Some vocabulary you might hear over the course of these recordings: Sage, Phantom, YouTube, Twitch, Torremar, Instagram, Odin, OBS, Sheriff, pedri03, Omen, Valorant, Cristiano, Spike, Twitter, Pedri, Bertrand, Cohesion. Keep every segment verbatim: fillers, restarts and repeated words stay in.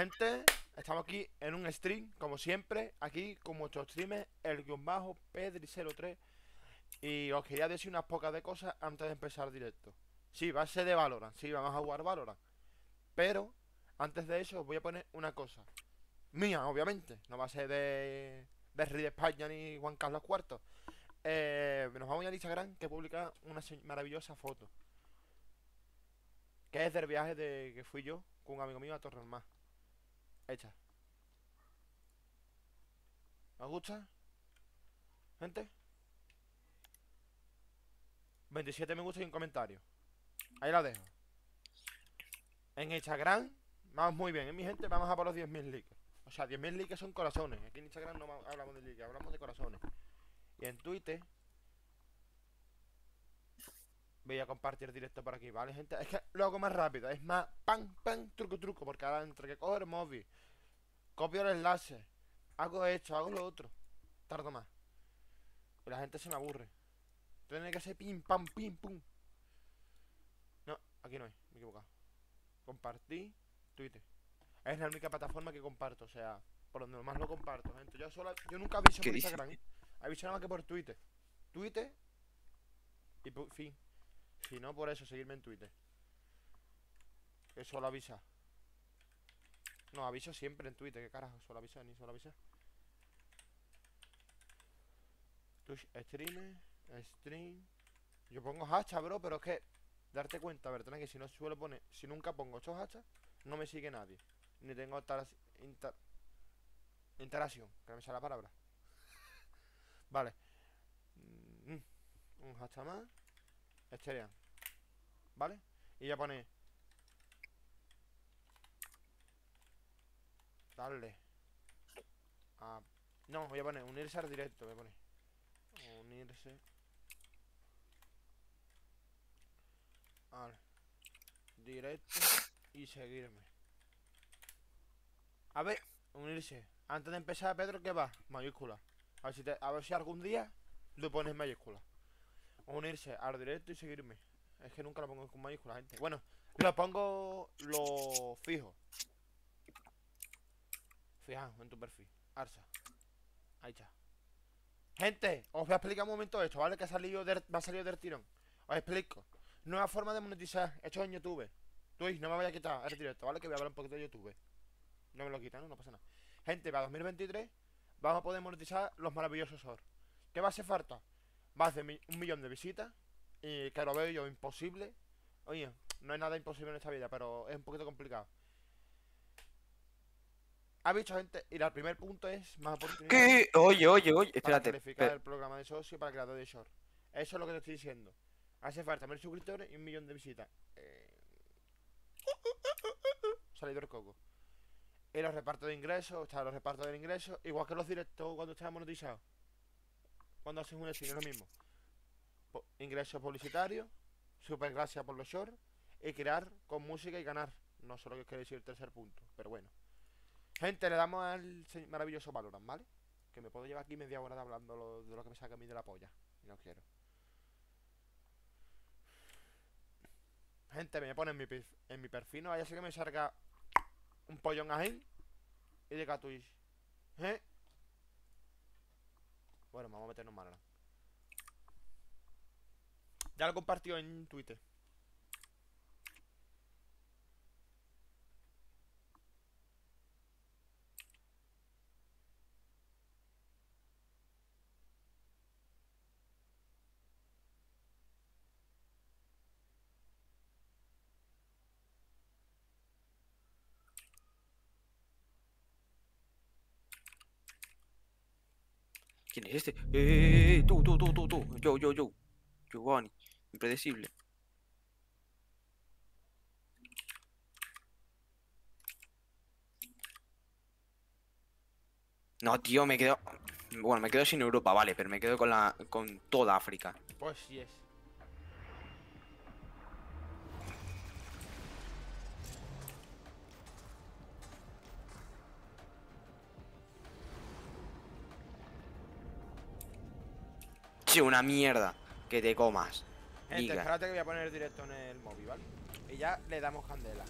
gente, estamos aquí en un stream, como siempre, aquí con nuestro streamer, el guión bajo, pedri cero tres. Y os quería decir unas pocas de cosas antes de empezar el directo. Sí, va a ser de Valorant, sí, vamos a jugar Valorant. Pero, antes de eso, os voy a poner una cosa mía, obviamente, no va a ser de, de Rey de España ni Juan Carlos cuarto. Eh, nos vamos a Instagram, que publica una maravillosa foto, que es del viaje de que fui yo con un amigo mío a Torremar. Hecha. ¿Os gusta? ¿Gente? veintisiete me gusta y un comentario. Ahí la dejo. En Instagram vamos muy bien, ¿eh, mi gente? Vamos a por los diez mil likes. O sea, diez mil likes son corazones. Aquí en Instagram no hablamos de likes, hablamos de corazones. Y en Twitter voy a compartir directo por aquí, ¿vale, gente? Es que lo hago más rápido, es más pan, pan, truco, truco. Porque ahora entre que cojo el móvil, copio el enlace, hago esto, hago lo otro, tardo más. Y la gente se me aburre. Tiene que hacer pim, pam, pim, pum. No, aquí no hay, me he equivocado. Compartí Twitter. Es la única plataforma que comparto, o sea, por donde más lo comparto, gente. Yo solo, yo nunca aviso por Instagram, ¿eh? Aviso nada más que por Twitter. Twitter y por fin. Si no, por eso, seguirme en Twitter. Que solo avisa. No, aviso siempre en Twitter. ¿Qué carajo? Solo avisa, ni solo avisa. Twitch streamer, stream. Yo pongo hashtag, bro, pero es que darte cuenta, Bertrand, que si no suelo poner, si nunca pongo estos hashtags, no me sigue nadie. Ni tengo inter, inter, interacción. Que no me sale la palabra. Vale. Mm, un hashtag más. Esterean, ¿vale? Y ya pone darle a... No, voy a poner unirse al directo. Voy a poner unirse al directo y seguirme. A ver, unirse. Antes de empezar, Pedro, ¿qué va? Mayúscula. A ver si, te... a ver si algún día lo pones mayúscula. Unirse al directo y seguirme. Es que nunca lo pongo con mayúscula, gente. Bueno, lo pongo, lo fijo. Fijaos en tu perfil. Arsa. Ahí está. Gente, os voy a explicar un momento esto, ¿vale? Que ha salido del, me ha salido del tirón. Os explico. Nueva forma de monetizar. Esto es en YouTube. Twitch, no me voy a quitar el directo, ¿vale? Que voy a hablar un poquito de YouTube. No me lo quitan, no, no pasa nada. Gente, para dos mil veintitrés vamos a poder monetizar los maravillosos ores. ¿Qué va a hacer falta? Más de mi, un millón de visitas. Y que lo veo yo imposible. Oye, no es nada imposible en esta vida, pero es un poquito complicado. Ha visto, gente. Y el primer punto es más oportunidad. ¿Qué? Oye, oye, oye, espérate. Para calificar el programa de socio para creador de short. Eso es lo que te estoy diciendo. Hace falta mil suscriptores y un millón de visitas. eh... Salido el coco. Y los repartos de ingresos. Está los repartos de ingresos. Igual que los directos cuando están monetizados. Cuando haces un stream es lo mismo. Po ingresos publicitarios, super gracias por los shorts y crear con música y ganar. No sé lo que quiere decir el tercer punto, pero bueno. Gente, le damos al maravilloso Valorant, ¿vale? Que me puedo llevar aquí media hora hablando lo de lo que me saca a mí de la polla. Y no quiero. Gente, me pone en mi, en mi perfil, no vaya a ser que me salga un pollón ajín y de Twitch. ¿Eh? Bueno, vamos a meternos mal ahora. Ya lo compartió en Twitter. ¿Quién es este? ¡Eh! Tú, tú, tú, tú, tú. Yo, yo, yo. Giovanni. Impredecible. No, tío, me quedo. Bueno, me quedo sin Europa, vale, pero me quedo con la. con toda África. Pues sí es. Una mierda, que te comas. Gente, espérate que voy a poner el directo en el móvil, ¿vale? Y ya le damos candela.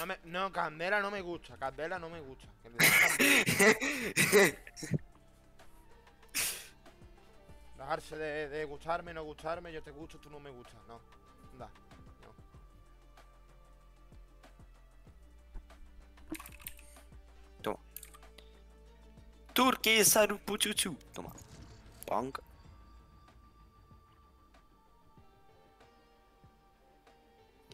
no me... No, Candela no me gusta, Candela no me gusta. Dejarse de, de gustarme, no gustarme, yo te gusto, tú no me gustas, no. Da, no. Toma. Turque Saru Puchuchu. Toma. Punk.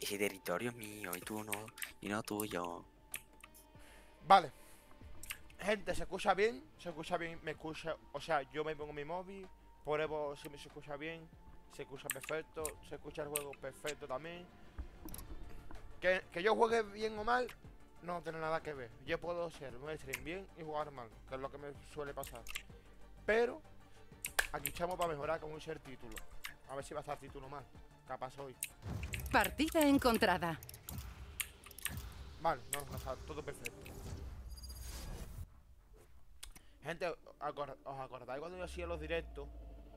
Ese territorio es mío y tú no, y no tuyo. Vale. Gente, ¿se escucha bien? ¿Se escucha bien? Me escucha... O sea, yo me pongo mi móvil, pruebo si me se escucha bien, se escucha perfecto, se escucha el juego perfecto también. Que, que yo juegue bien o mal, no tiene nada que ver. Yo puedo hacer un stream bien y jugar mal, que es lo que me suele pasar. Pero, aquí estamos para mejorar como dice el título. A ver si va a estar título mal, capaz hoy. Partida encontrada. Vale, no, no está todo perfecto. Gente, ¿os acordáis cuando yo hacía los directos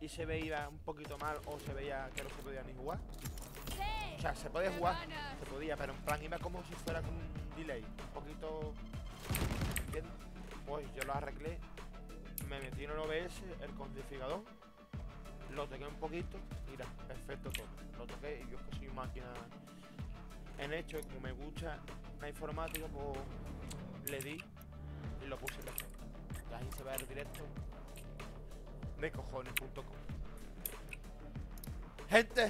y se veía un poquito mal o se veía que no se podía ni jugar? O sea, se podía jugar, se podía, pero en plan iba como si fuera con un delay. Un poquito... ¿Entiendes? Pues yo lo arreglé, me metí en el O B S, el codificador, lo toqué un poquito y era perfecto todo. Lo toqué y yo que soy máquina en hecho, como me gusta la informática, pues le di y lo puse perfecto. Y ahí se va el directo de cojones punto com. Gente,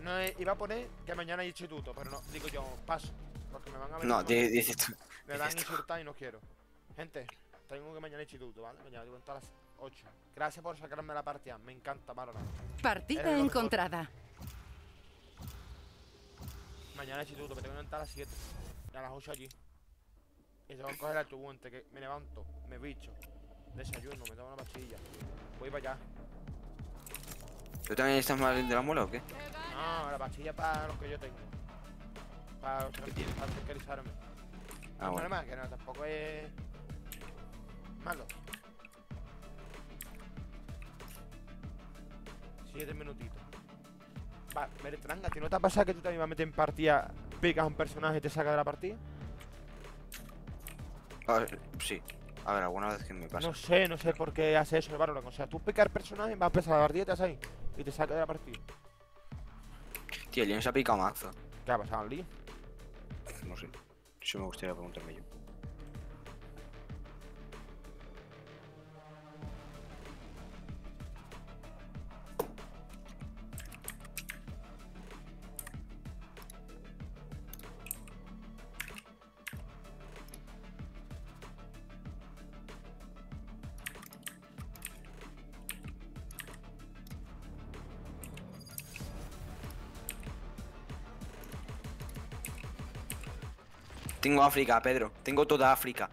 no he, iba a poner que mañana hay instituto, pero no, digo yo, paso, porque me van a ver. No, dices tú. Me van a insultar y no quiero. Gente, tengo que mañana hay instituto, ¿vale? Mañana digo hasta las ocho. Gracias por sacarme la partida, me encanta Valorant. Partida encontrada. Mañana instituto, me tengo que levantar a las siete. Y a las ocho allí. Y tengo que coger el tubo entre que me levanto, me bicho, desayuno, me tomo una pastilla, voy para allá. ¿Tú también estás mal de la muela o qué? No, la pastilla para los que yo tengo. Para los que tienen, para tranquilizarme. Ah, bueno. No, que no, tampoco es malo. Siete minutitos. Va, Bertrand, ¿no te ha pasado que tú también vas a meter en partida, picas a un personaje y te sacas de la partida? A ver, sí, a ver, alguna vez que me pasa. No sé, no sé por qué hace eso el Valorant. O sea, tú picar personaje, vas a empezar la partida, te vas ahí y te saca de la partida. Tío, el Leon se ha picado mazo. ¿Qué ha pasado al Leon? No sé, eso me gustaría preguntarme yo. Tengo África, Pedro. Tengo toda África.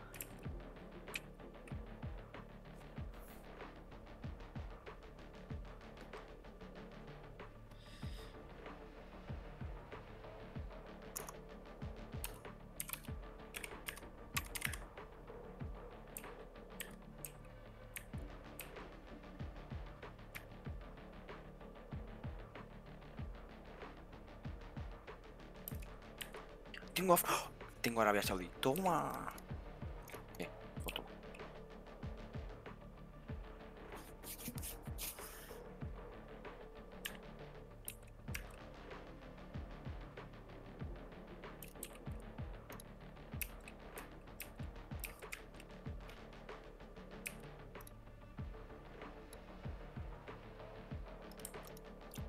Tengo África. ¡Oh! Tengo Arabia Saudí. Toma. Bien, lo tomo.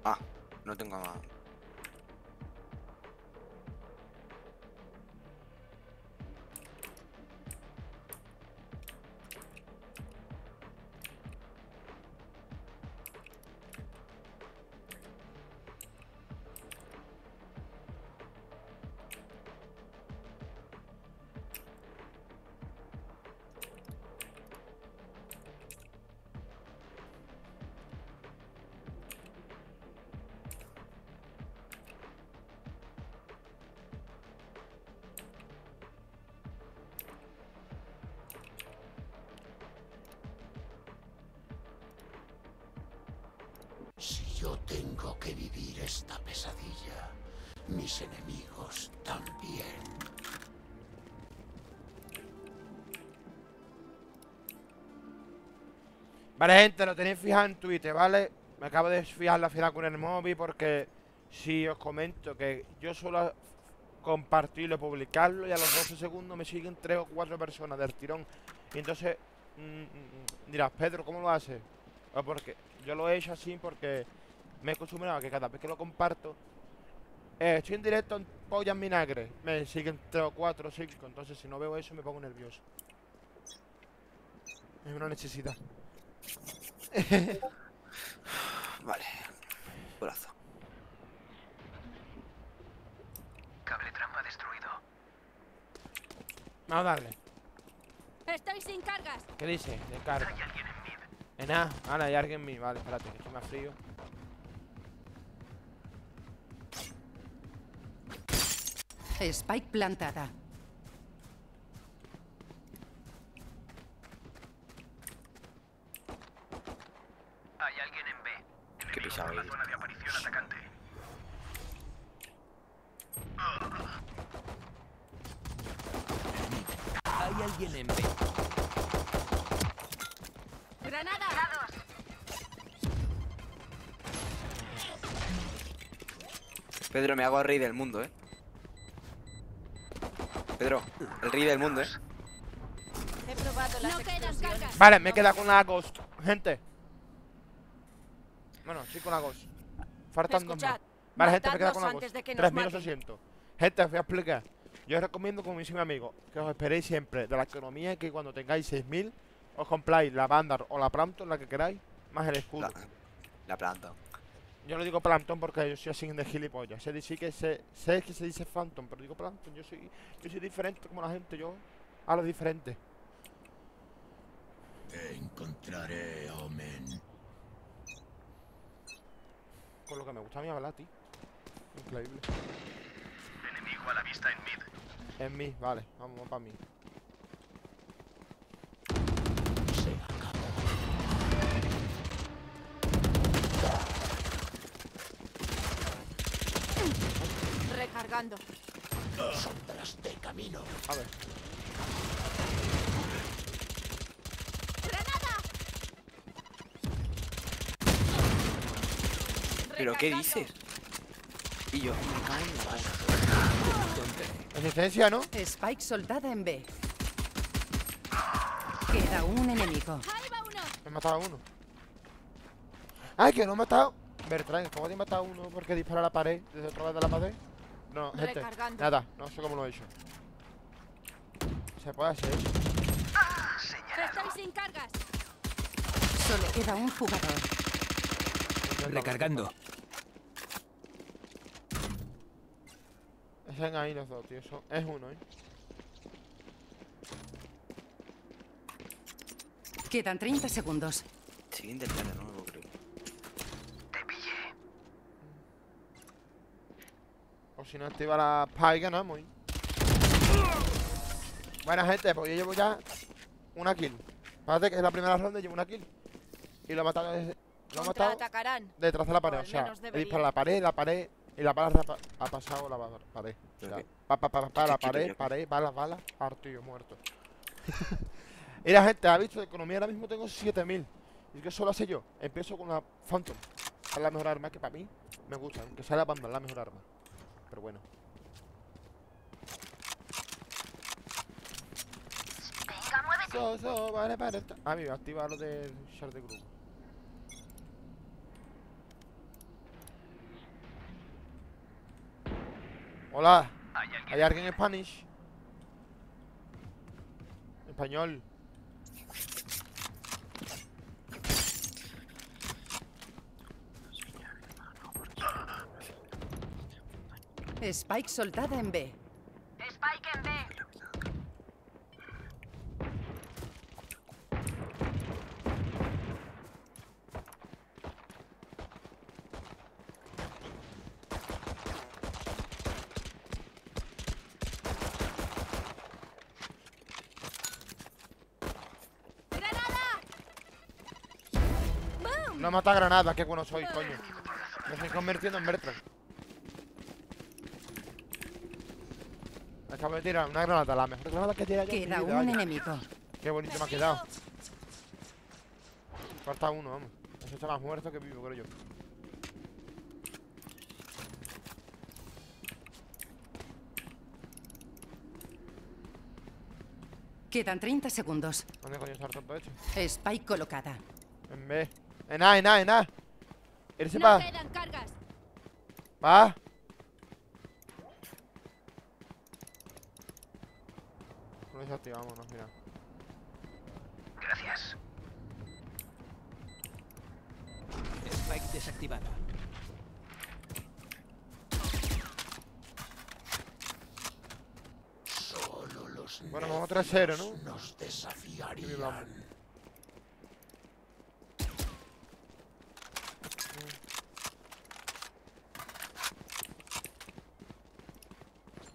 Ah, no tengo nada. Yo tengo que vivir esta pesadilla. Mis enemigos también. Vale, gente, lo tenéis fijado en Twitter, ¿vale? Me acabo de fijar la fila con el móvil porque si os comento que yo suelo compartirlo, publicarlo y a los doce segundos me siguen tres o cuatro personas del tirón. Y entonces mmm, dirás, Pedro, ¿cómo lo haces? O porque yo lo he hecho así porque me he acostumbrado a que cada vez que lo comparto eh, estoy en directo en Pollas Vinagre. Me siguen tres o cuatro o cinco, entonces si no veo eso me pongo nervioso. Es una necesidad. Vale. Brazo. Cable trampa destruido. Vamos a darle. Estoy sin cargas. ¿Qué dice? De carga. Hay alguien en mí. Eh, nada. Ahora hay alguien en mí. Vale, espérate, que estoy más frío. Spike plantada. La zona de aparición atacante. Hay alguien en B. Granada. Pedro, me hago el rey del mundo, eh. Pedro, el rey del mundo, eh. He probado las explosiones. Vale, me queda con la Ghost, gente. Bueno, sí, con la Ghost. Faltan dos más. Vale, gente, me queda con la Ghost. tres mil ochocientos. Gente, os voy a explicar. Yo os recomiendo, como mis amigos, que os esperéis siempre de la economía, que cuando tengáis seis mil, os compráis la Bandar o la Plampton, la que queráis, más el escudo. La, la Plampton. Yo lo digo Plampton porque yo soy así de gilipollas. Sé, sí que sé, sé que se dice Phantom, pero digo Plampton. Yo soy, yo soy diferente como la gente, yo hablo diferente. Te encontraré, Omen. Con lo que me gusta a mí hablar, tío. Increíble. Enemigo a la vista en mid. En mid, vale. Vamos, vamos para mid. Se acabó. Recargando. Sombras de camino. A ver. ¿Pero qué dices? Y yo, me cae en la bala. Resistencia, ¿no? Spike soltada en B. Queda un enemigo. He matado a uno. ¡Ay, que no he matado! Bertrand, ¿cómo te he matado a uno? Porque dispara la pared desde otro lado de la pared. No, gente, recargando. Nada, no sé cómo lo he hecho. Se puede hacer eso. Ah, estoy sin cargas. Solo queda un jugador. Recargando. Están ahí los dos, tío. Son... Es uno, ¿eh? Quedan treinta segundos. Sigue intentando de nuevo, creo. Te pillé. O si no activa la Spike, ganamos, ¿eh? Buena, gente, pues yo llevo ya una kill. Fíjate que es la primera ronda y llevo una kill. Y lo he matado desde... Lo matado detrás de la pared, o, o sea, he disparado la pared, la pared y la bala ha pasado la pared. O sea, pa, pa, pa, pa, la pared, pared, balas, balas, artillo, muerto. Y la gente, ha visto de economía, ahora mismo tengo siete mil. ¿Y qué solo hace yo? Empiezo con la Phantom. Es la mejor arma que para mí me gusta, aunque sea la banda, es la mejor arma. Pero bueno. Venga, muévete. So, so, vale, vale. Ah, mira, activa lo del share de grupo. Hola, ¿hay alguien en Spanish? Español. Spike soltada en B. Spike en B. No mata granada, qué bueno soy, coño. Me estoy convirtiendo en Bertrand. Acabo de tirar una granada, la mejor granada que he tirado yo en mi vida. Queda un enemigo. Qué bonito me ha quedado. Falta uno, vamos. Eso está más muerto que vivo, creo yo. Quedan treinta segundos. ¿Dónde coño está el tonto este? Spike colocada. En B. En A, en A, en A. Irse no para. Va. Lo desactivámonos, mira. Gracias. Spike desactivada. Solo los bueno, vamos a tres cero, ¿no? Nos desafiarían.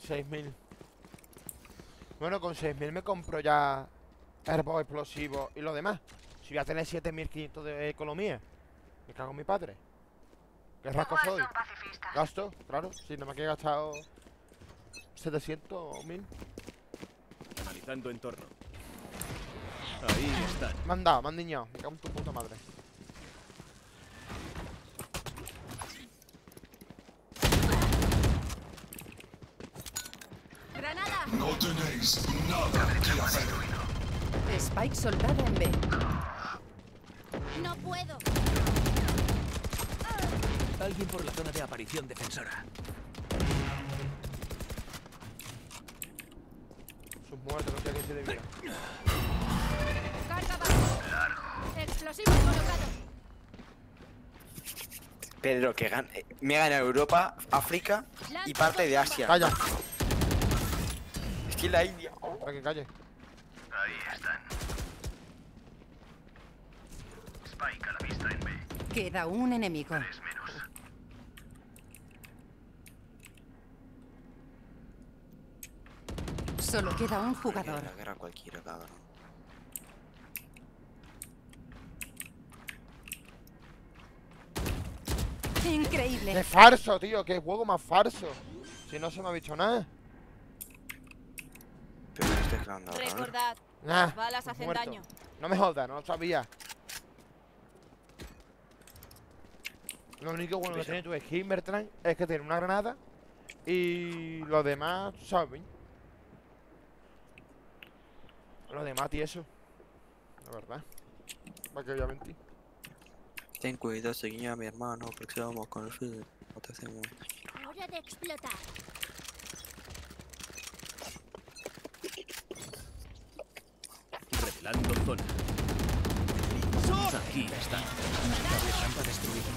seis mil. Bueno, con seis mil me compro ya herbos, explosivos y lo demás. Si voy a tener siete mil quinientos de economía, me cago en mi padre. ¿Qué rasco soy? Gasto, claro. Si no me he gastado setecientos o mil. Analizando entorno. Ahí está. Me han dado, me han niñado. Me cago en tu puta madre. No tenéis nada que hacer. Spike soldado en B. No puedo. Alguien por la zona de aparición defensora. Sus muertos no tienen que ser de vida. Carga bajo. Largo. Explosivo colocado. Pedro, que gana. Me gana Europa, África y parte de Asia. Calla. La India. Oh. Para que calle. Ahí están. Spike a la vista en B. Queda un enemigo. Tres menos. Solo queda un jugador. La guerra cualquiera, cabrón. Increíble. Qué farso, tío. Qué juego más farso. Si no se me ha visto nada. Recordad, nah, las balas hacen muerto. Daño. No me jodas, no lo sabía. Lo único bueno que tiene tu skin, Bertrand, es que tiene una granada y los demás saben. Los demás y eso. La verdad. Para que voy a mentir. Ten cuidado, seguí a mi hermano, porque vamos con el suyo. No te hacemos. Hora de explotar. Revelando zona. Aquí está. Cable trampa destruido.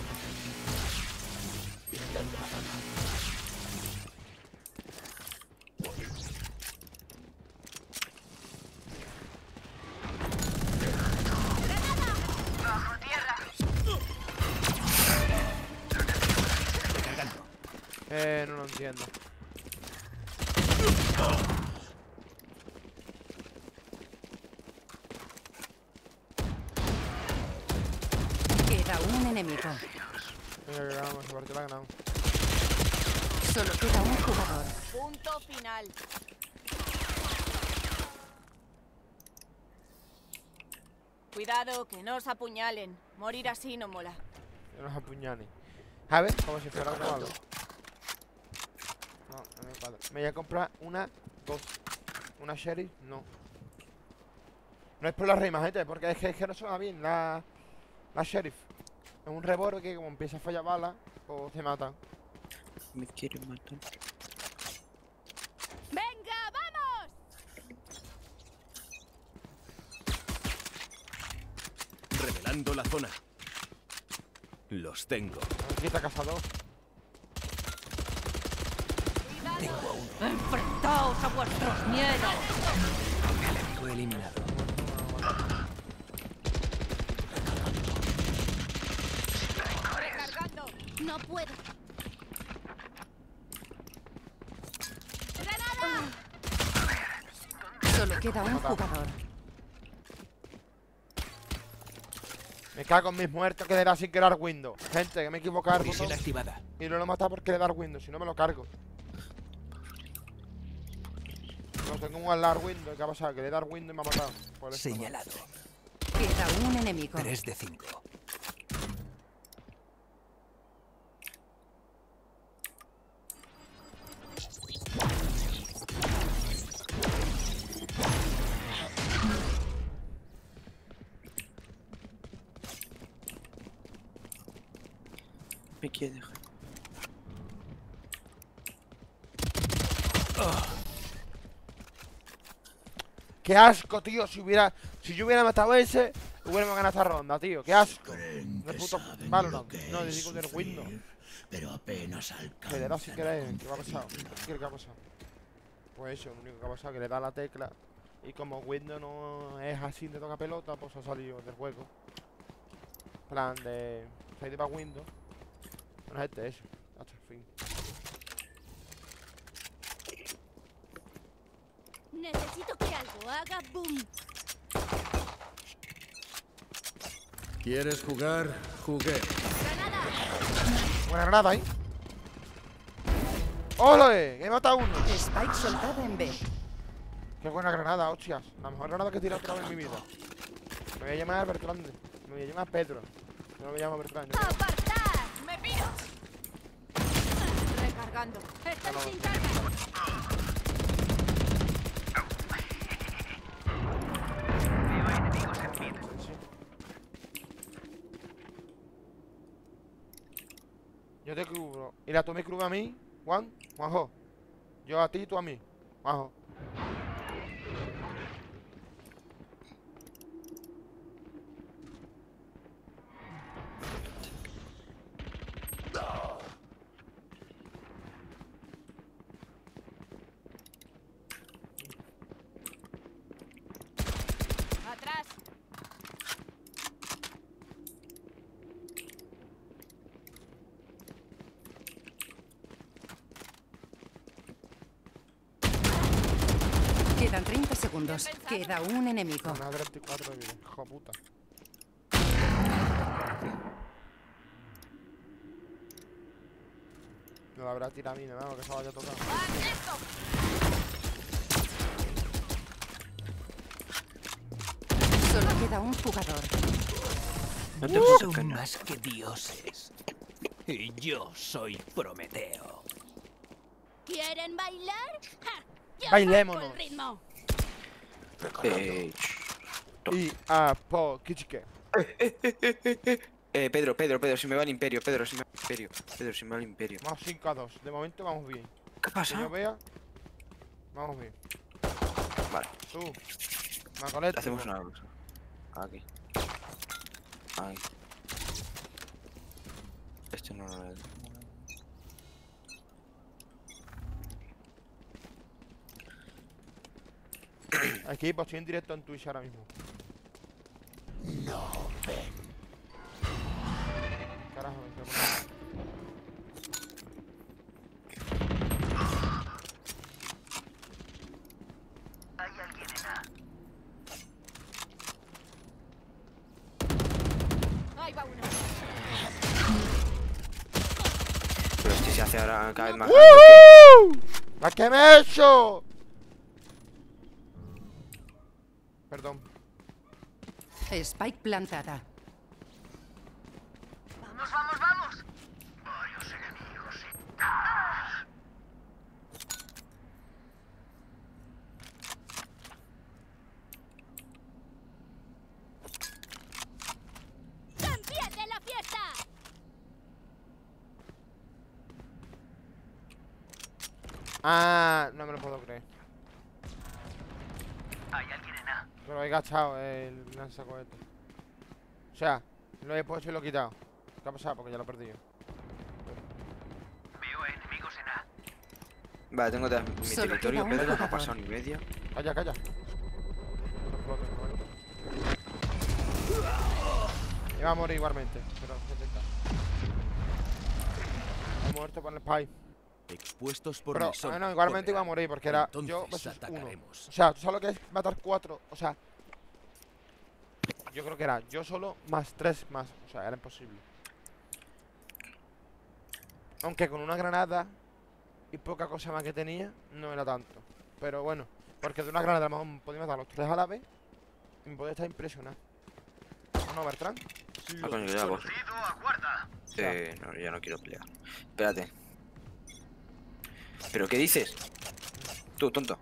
Bajo tierra. Recargando. Eh, no lo entiendo. Enemigo. Venga, vamos, a partir la ganamos. Solo queda un jugador. Punto final. Cuidado, que no os apuñalen. Morir así no mola. Que nos apuñalen. A ver, como si fuera un malo. No, no me paro. Me voy a comprar una, dos. ¿Una Sheriff? No. No es por las rimas, gente, porque es que, es que no suena bien la, la Sheriff. Es un reborde que como empieza a fallar balas, o se matan. Me quieren matar. ¡Venga, vamos! Revelando la zona. Los tengo. Aquí está cazador. Tengo a uno. ¡Enfrentaos a vuestros miedos! Fue eliminado. No puedo. ¡Granada! Solo queda un jugador. Me cago en mis muertos que le da sin querer window. Gente, que me he equivocado. Y no lo mata porque le da window, si no me lo cargo. No tengo un alar window, ¿qué ha pasado? Que le da window y me ha matado. Señalado. Queda un enemigo. tres de cinco. Me quiere dejar. Qué asco, tío. Si hubiera, si yo hubiera matado a ese, hubiéramos ganado esta ronda, tío. Qué asco. De puto Valorant. No, le digo del Windows. Pero apenas alcanza. Que le da sin querer. ¿Qué ha pasado? ¿Qué ha pasado? Pues eso, lo único que ha pasado es que le da la tecla. Y como Windows no es así de toca pelota, pues ha salido del juego. Plan de. Salir para Windows. Bueno, este es. Hasta el fin. Necesito que algo haga boom. ¿Quieres jugar? Jugué. Granada. Buena granada, ¿eh? ¡Ole! He matado a uno. Spike soltado en B. Qué buena granada, hostias. La mejor granada que he tirado otra vez en mi vida. Me voy a llamar Bertrand. Me voy a llamar Pedro. Yo no me llamo Bertrand. ¿No? ¡Apartad! ¡Me piro! Recargando. Están sin carga. Yo te cubro. Y la tú me cubres a mí, Juan, Juanjo. Yo a ti y tú a mí, Juanjo. Quedan treinta segundos. Queda un enemigo. Una treinta y cuatro de vida. Hijo puta. No la habrá tirado a mí, ¿no? Que se vaya a tocar. Solo queda un jugador. No te uh, son más que dioses. Y yo soy Prometeo. ¿Quieren bailar? ¡Ja! Bailémonos. Eh, y a po, qué chique. Eh, eh, eh, eh, eh. eh, Pedro, Pedro, Pedro, si me va el imperio, Pedro, si me va el imperio, Pedro, si me va el imperio. Vamos cinco a dos, de momento vamos bien. ¿Qué pasa? Que yo vea, vamos bien. Vale. Tú, Macoleta. Hacemos una cosa. Aquí. Ahí. Este no lo veo. Aquí, pues estoy en directo en Twitch ahora mismo. No, ven. Carajo, me estoy poniendo. Hay alguien en A. Ahí va uno. Pero este se hace ahora cada vez más. ¡Woohoo! ¡La que me he hecho! Perdón. Spike plantada. Vamos, vamos, vamos. Varios enemigos. ¡Ah! ¡Campeón de la fiesta! Ah, no me lo puedo creer. Hay alguien en A. Pero he gastado el lanzacohete. O sea, lo he puesto y lo he quitado. ¿Qué ha pasado? Porque ya lo he perdido. Veo enemigos en A. Vale, tengo de... mi Solo territorio, Pedro, no ha pasado ni media. Calla, calla. Y va a morir igualmente, pero intenta. He muerto por el Spy. Expuestos por pero, sol, no, igualmente iba a morir porque era yo versus uno. O sea, tú sabes lo que es matar cuatro. O sea, yo creo que era yo solo más tres más. O sea, era imposible. Aunque con una granada y poca cosa más que tenía, no era tanto. Pero bueno, porque de una granada a lo mejor podía matar a los tres a la vez y me podía estar impresionado. ¿no, Bertrand? Sí, ah, coño, ya, por... Eh, no, ya no quiero pelear. Espérate. ¿Pero qué dices? Tú, tonto.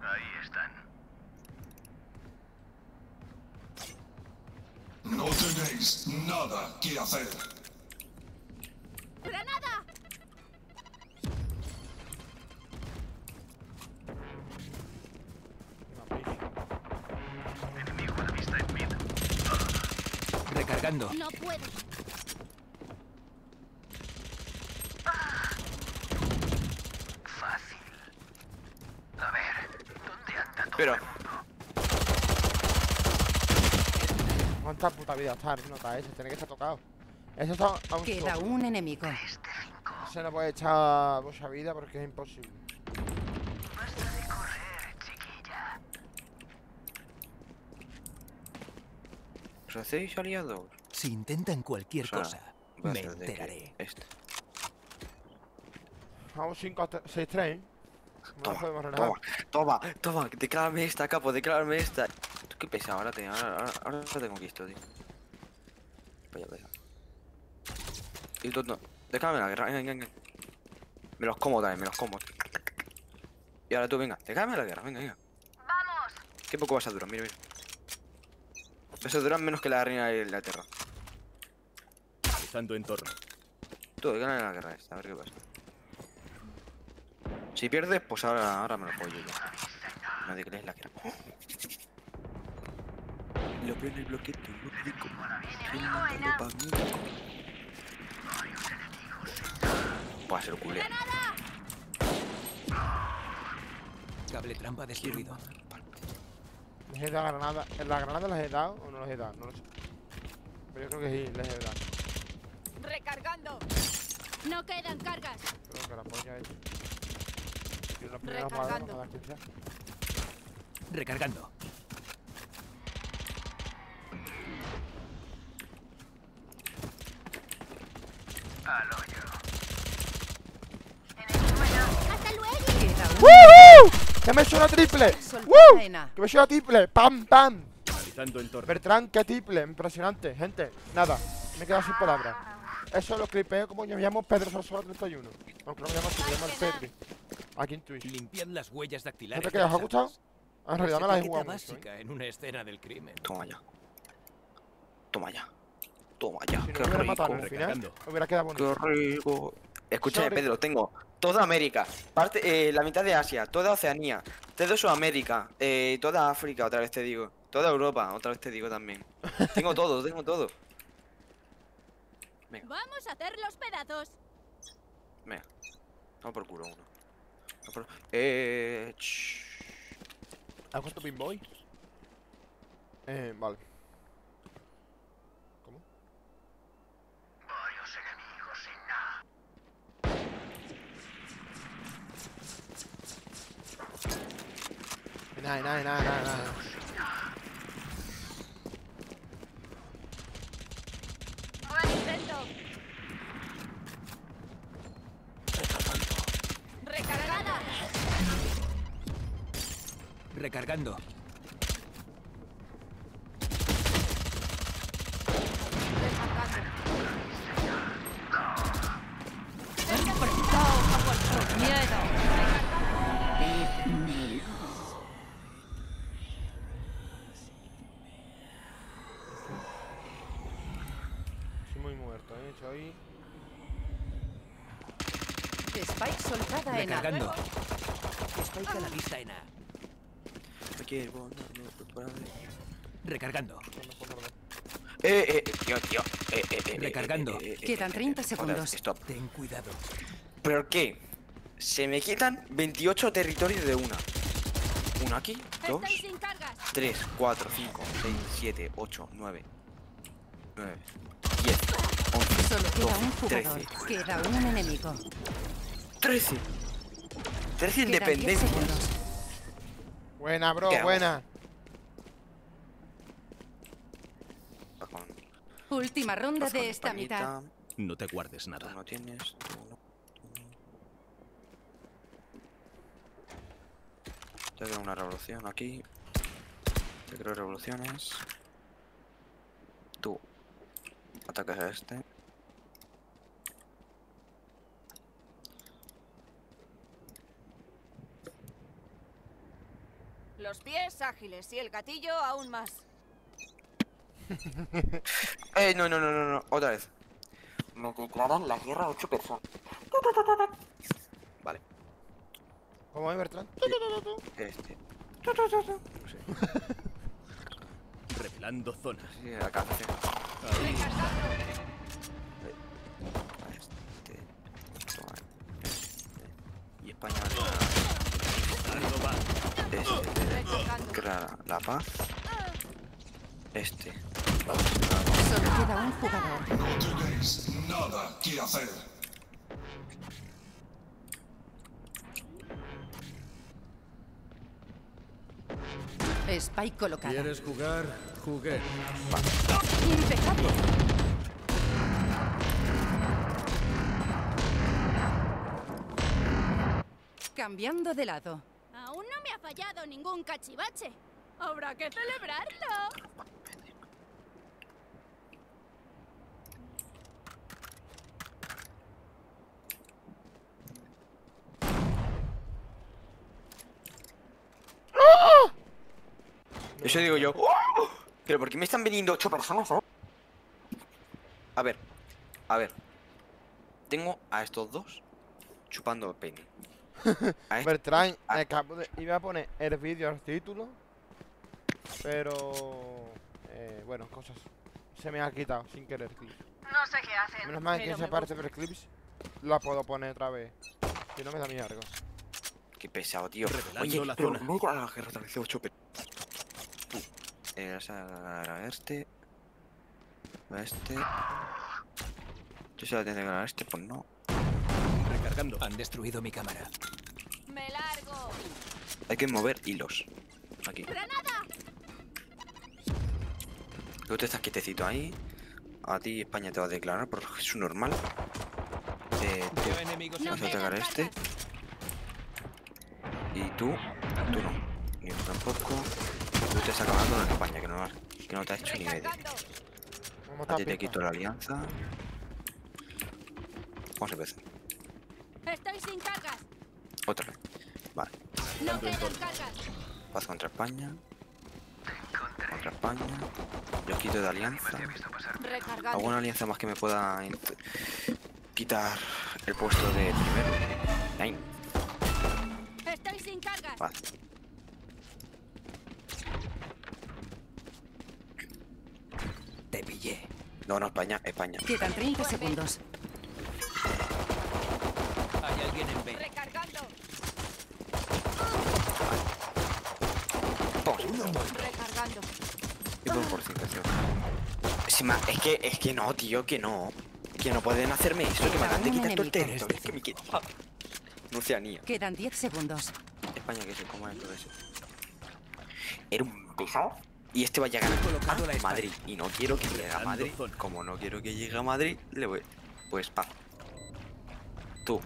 Ahí están. No tenéis nada que hacer. ¡Granada! Enemigo a la vista en mid. Recargando. No puedo. Fácil. A ver, ¿dónde anda todo? Pero... el mundo? ¿Cuánta puta vida está? No está ese, tiene que estar tocado. Eso está a un Queda solo. un enemigo. No se le puede echar mucha vida porque es imposible. Basta de correr, chiquilla. ¿Os hacéis aliados? Si intentan cualquier o sea, cosa, me enteraré. Este. Vamos cinco seis tres, ¿eh? Toma, no toma, toma, toma, declárame esta, capo, declárame esta. Qué pesado, ahora te, ahora, ahora, ahora te conquisto, tío. Vaya, vaya. Y tonto, déjame la guerra, venga, venga, venga. Me los como también, me los como. Y ahora tú, venga, déjame la guerra, venga, venga. ¡Vamos! Qué poco vas a durar, mira, mira. Vas a durar menos que la reina de la tierra. Pisando en torno. Tú, déjame la guerra esta, a ver qué pasa. Si pierdes, pues ahora, ahora me lo puedo yo. No te crees la guerra. Lo veo en el bloquete, lo pico. Va a ser culé. Cable trampa destruido. ¿Les he dado la granada? ¿Las granadas las he dado o no las he dado? No lo sé. Pero yo creo que sí, les he dado. Recargando. No quedan cargas. Creo que la polla es. Recargando. Recargando. Al hoyo. ¡Woohoo! ¡Que me he hecho una triple! ¡Woo! ¡Que me he hecho una triple! ¡Pam, pam! Bertrand, qué triple, impresionante, gente. Nada, me he quedado sin palabras. Eso lo clipeo como yo me llamo pedri cero tres uno. Aunque no me llamo así, me llamo el Pedri. Aquí en Twitch. Limpiad las huellas dactilares. ¿No te quedas? ¿Os ha gustado? En realidad me las he jugado mucho, ¿eh? En una escena del crimen. Toma ya. Toma ya. Toma ya. Si no, qué rico. Matado, al final, hubiera quedado bonito. Qué rico. Escúchame, Pedro, tengo toda América, parte, eh, la mitad de Asia, toda Oceanía, toda Sudamérica, eh, toda África, otra vez te digo, toda Europa, otra vez te digo también. Tengo todo, tengo todo. Venga. Vamos a hacer los pedazos. Venga, no por culo uno. No por... Eh. ¿Has puesto Pinboy? Eh, vale. Nada, nada, nada, nada, nada. Buen intento. Recargada. Recargando. Spike soltada en A. Spike a la vista en A. Recargando. Eh, eh, tío, tío. Eh, eh, eh, Recargando. Eh, eh, eh, quedan treinta segundos. Stop. Ten cuidado. ¿Pero qué? Se me quitan veintiocho territorios de una. Uno aquí, dos, tres, cuatro, cinco, seis, siete, ocho, nueve, nueve, diez, once, solo queda un jugador. Queda un enemigo. trece. trece independencias. Buena, bro, quedamos. Buena. Última ronda Pascón, de esta mitad. No te guardes nada. Tú no tienes. Tú no, tú no. Te doy una revolución aquí. Te creo revoluciones. Tú atacas a este. Los pies ágiles y el gatillo aún más. ¡Ey! No, no, no, no, no, otra vez. Me declaran la guerra a ocho personas. Vale. ¿Cómo es, Bertrand? Este. No sé. Revelando zonas. Sí, acá. Sí. Este. Este. Y España. Este. La paz. Este. Solo queda un jugador. No tenéis nada que hacer. Spike colocado. ¿Quieres jugar? Jugué. Impecable. Cambiando de lado. Aún no me ha fallado ningún cachivache. Habrá que celebrarlo. Eso digo yo. ¡Oh! Pero ¿por qué me están viniendo ocho personas, no? A ver, a ver. Tengo a estos dos chupando pene. A Bertrand, a... De... iba a poner el vídeo al título, pero eh, bueno, cosas se me ha quitado sin querer. Clips. No sé qué hacen. Menos mal que esa me parte del clips la puedo poner otra vez. Si no me da mi largo. Qué pesado, tío. Oye, la pero no con la guerra de ocho personas. A este, a este. Yo se la tendré que ganar a este, pues no. Recargando. Han destruido mi cámara. Me largo. Hay que mover hilos. Aquí. Granada. Tú te estás quietecito ahí. A ti España te va a declarar por su normal. Eh, tú vas a atacar a este. Y tú, tú no. Ni tú tampoco. Tú te estás acabando una campaña que no, que no te ha hecho ni medio. A ti te quito la alianza. Vamos a empezar. Estoy sin cargas. Otra vez. Vale. No quedan cargas. Paz contra España. Contra España. Yo quito de alianza. ¿Alguna alianza más que me pueda quitar el puesto de primero? Ahí. Estoy sin cargas. Vale. No, no, España, España. Quedan treinta segundos. Hay alguien en B. Recargando. Recargando. Y por por cien. Es que, es que no, tío, que no. Que no pueden hacerme eso, que me acaban de quitar todo el territorio. Es que me quito. No sea niña. Quedan diez segundos. España, que se coma dentro de eso. Era un pesado. Y este va a llegar a Madrid. Y no quiero que llegue a Madrid. Como no quiero que llegue a Madrid, le voy. Pues paz. Tú,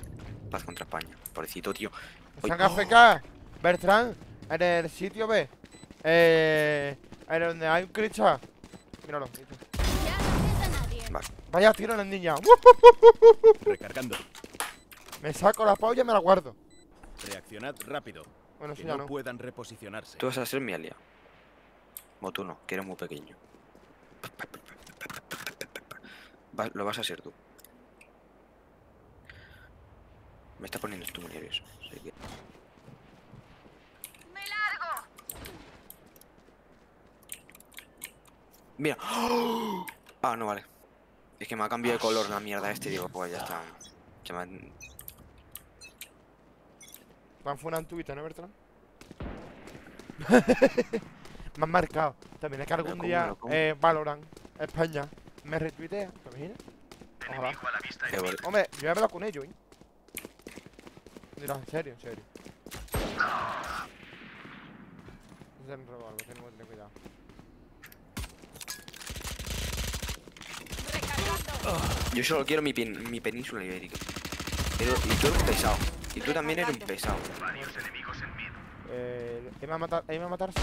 paz contra España. Pobrecito, tío. Saca F K, Bertrand, en el sitio B. Eh. En donde hay un cristal. Míralo. Vaya tiro en el niño. Recargando. Me saco la polla y me la guardo. Reaccionad rápido. Bueno, si no puedan reposicionarse. Tú vas a ser mi aliado. Tú no, que eres muy pequeño. Va, lo vas a hacer tú. Me está poniendo esto muy nervioso. Así que... ¡Me largo! Mira. ¡Oh! Ah, no vale. Es que me ha cambiado de color la mierda este. Digo, pues ya está. Se me han... Van fuera en Twitter, ¿no, Bertrand? Me han marcado. También es que algún día eh, Valorant, España, me retuitea. ¿Te imaginas? Ojalá. Hombre, yo he hablado con ellos, ¿eh? Mira, en serio, en serio. Se han robado algo, tenemos que tener cuidado. Yo solo quiero mi, pen mi península ibérica. Pero, y tú eres un pesado. Y tú también eres un pesado. Varios enemigos en miedo. Eh, aima a matar, aima a matarse.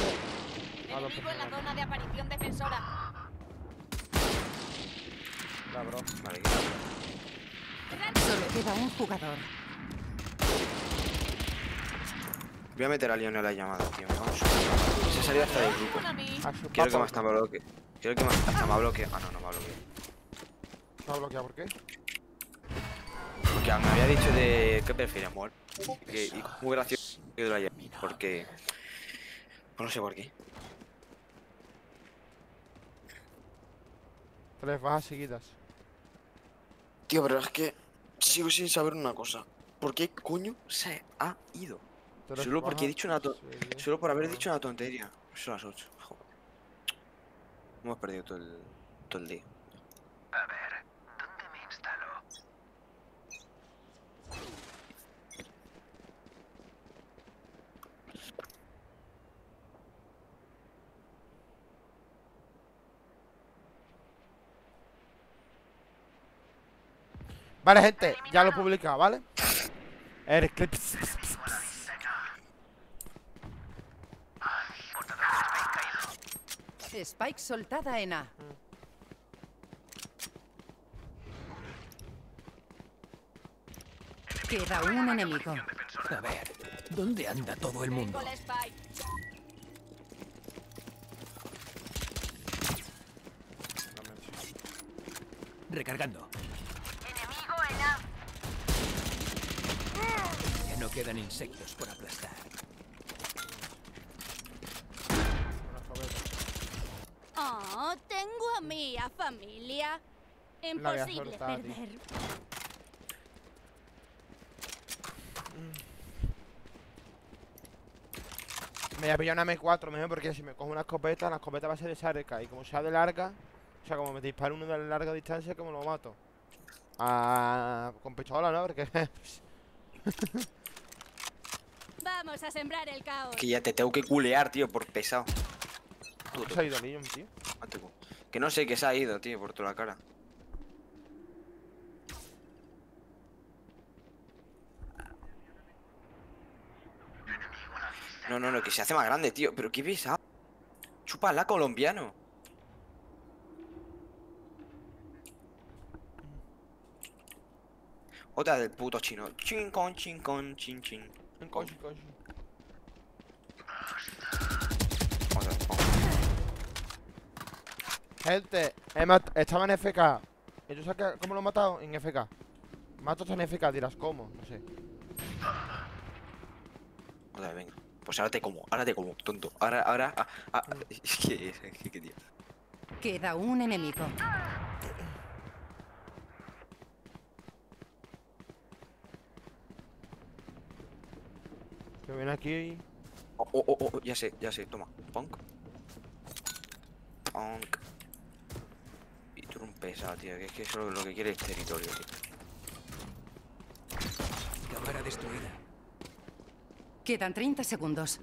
Enemigo en la zona de aparición defensora. La bro. Vale, solo queda un jugador. Voy a meter a Leon a la llamada, tío. Vamos. Se ha salido hasta el grupo. Quiero que más me bloquee. Quiero que más hasta me bloquee. Ah, no, no me ha bloqueado. ¿Me ha bloqueado por qué? Porque me había dicho de... ¿Qué prefieres, amor? Que, y muy gracioso que lo haya. Porque... No sé por qué. Tres bajas seguidas. Tío, pero es que... Sigo sin saber una cosa. ¿Por qué coño se ha ido? Solo porque he dicho una to... Solo por haber dicho una tontería. Son las ocho. Joder. Hemos perdido todo el... Todo el día. A ver, ¿dónde me instaló? Vale, gente, ya lo he publicado, ¿vale? El clip. Spike soltada en A. Queda un enemigo. A ver, ¿dónde anda todo el mundo? Recargando. Enemigo en A. Ya no quedan insectos por aplastar. Oh, tengo a mí, a familia. Imposible perder. Me voy a pillar una eme cuatro mejor, porque si me cojo una escopeta, la escopeta va a ser de cerca. Y como sea de larga, o sea, como me disparo uno de larga distancia, como lo mato. Ah, con pistola, ¿no? Porque... Vamos a sembrar el caos. Que ya te tengo que culear, tío, por pesado. Tú, ¿se ha ido Leon, tío? Que no sé que se ha ido, tío, por toda la cara. No, no, no, que se hace más grande, tío. Pero qué pesado. Chúpala, colombiano. Otra del puto chino. Chin con, chin con, chin chin. Con, chin con. Otra, oh. Gente, estaba en efe ka. ¿Y tú sabes cómo lo he matado? En efe ka. Mato en efe ka, dirás cómo, no sé. Otra, venga. Pues ahora te como, ahora te como, tonto. Ahora, ahora, ah, ah, es que, es que, es que tío. Queda un enemigo. Que ven aquí. Oh, oh, oh, oh, ya sé, ya sé, toma. Punk. Punk. Y tú eres un pesado, tío, que es que eso es lo que quiere el territorio, tío. Cámara destruida. Quedan treinta segundos.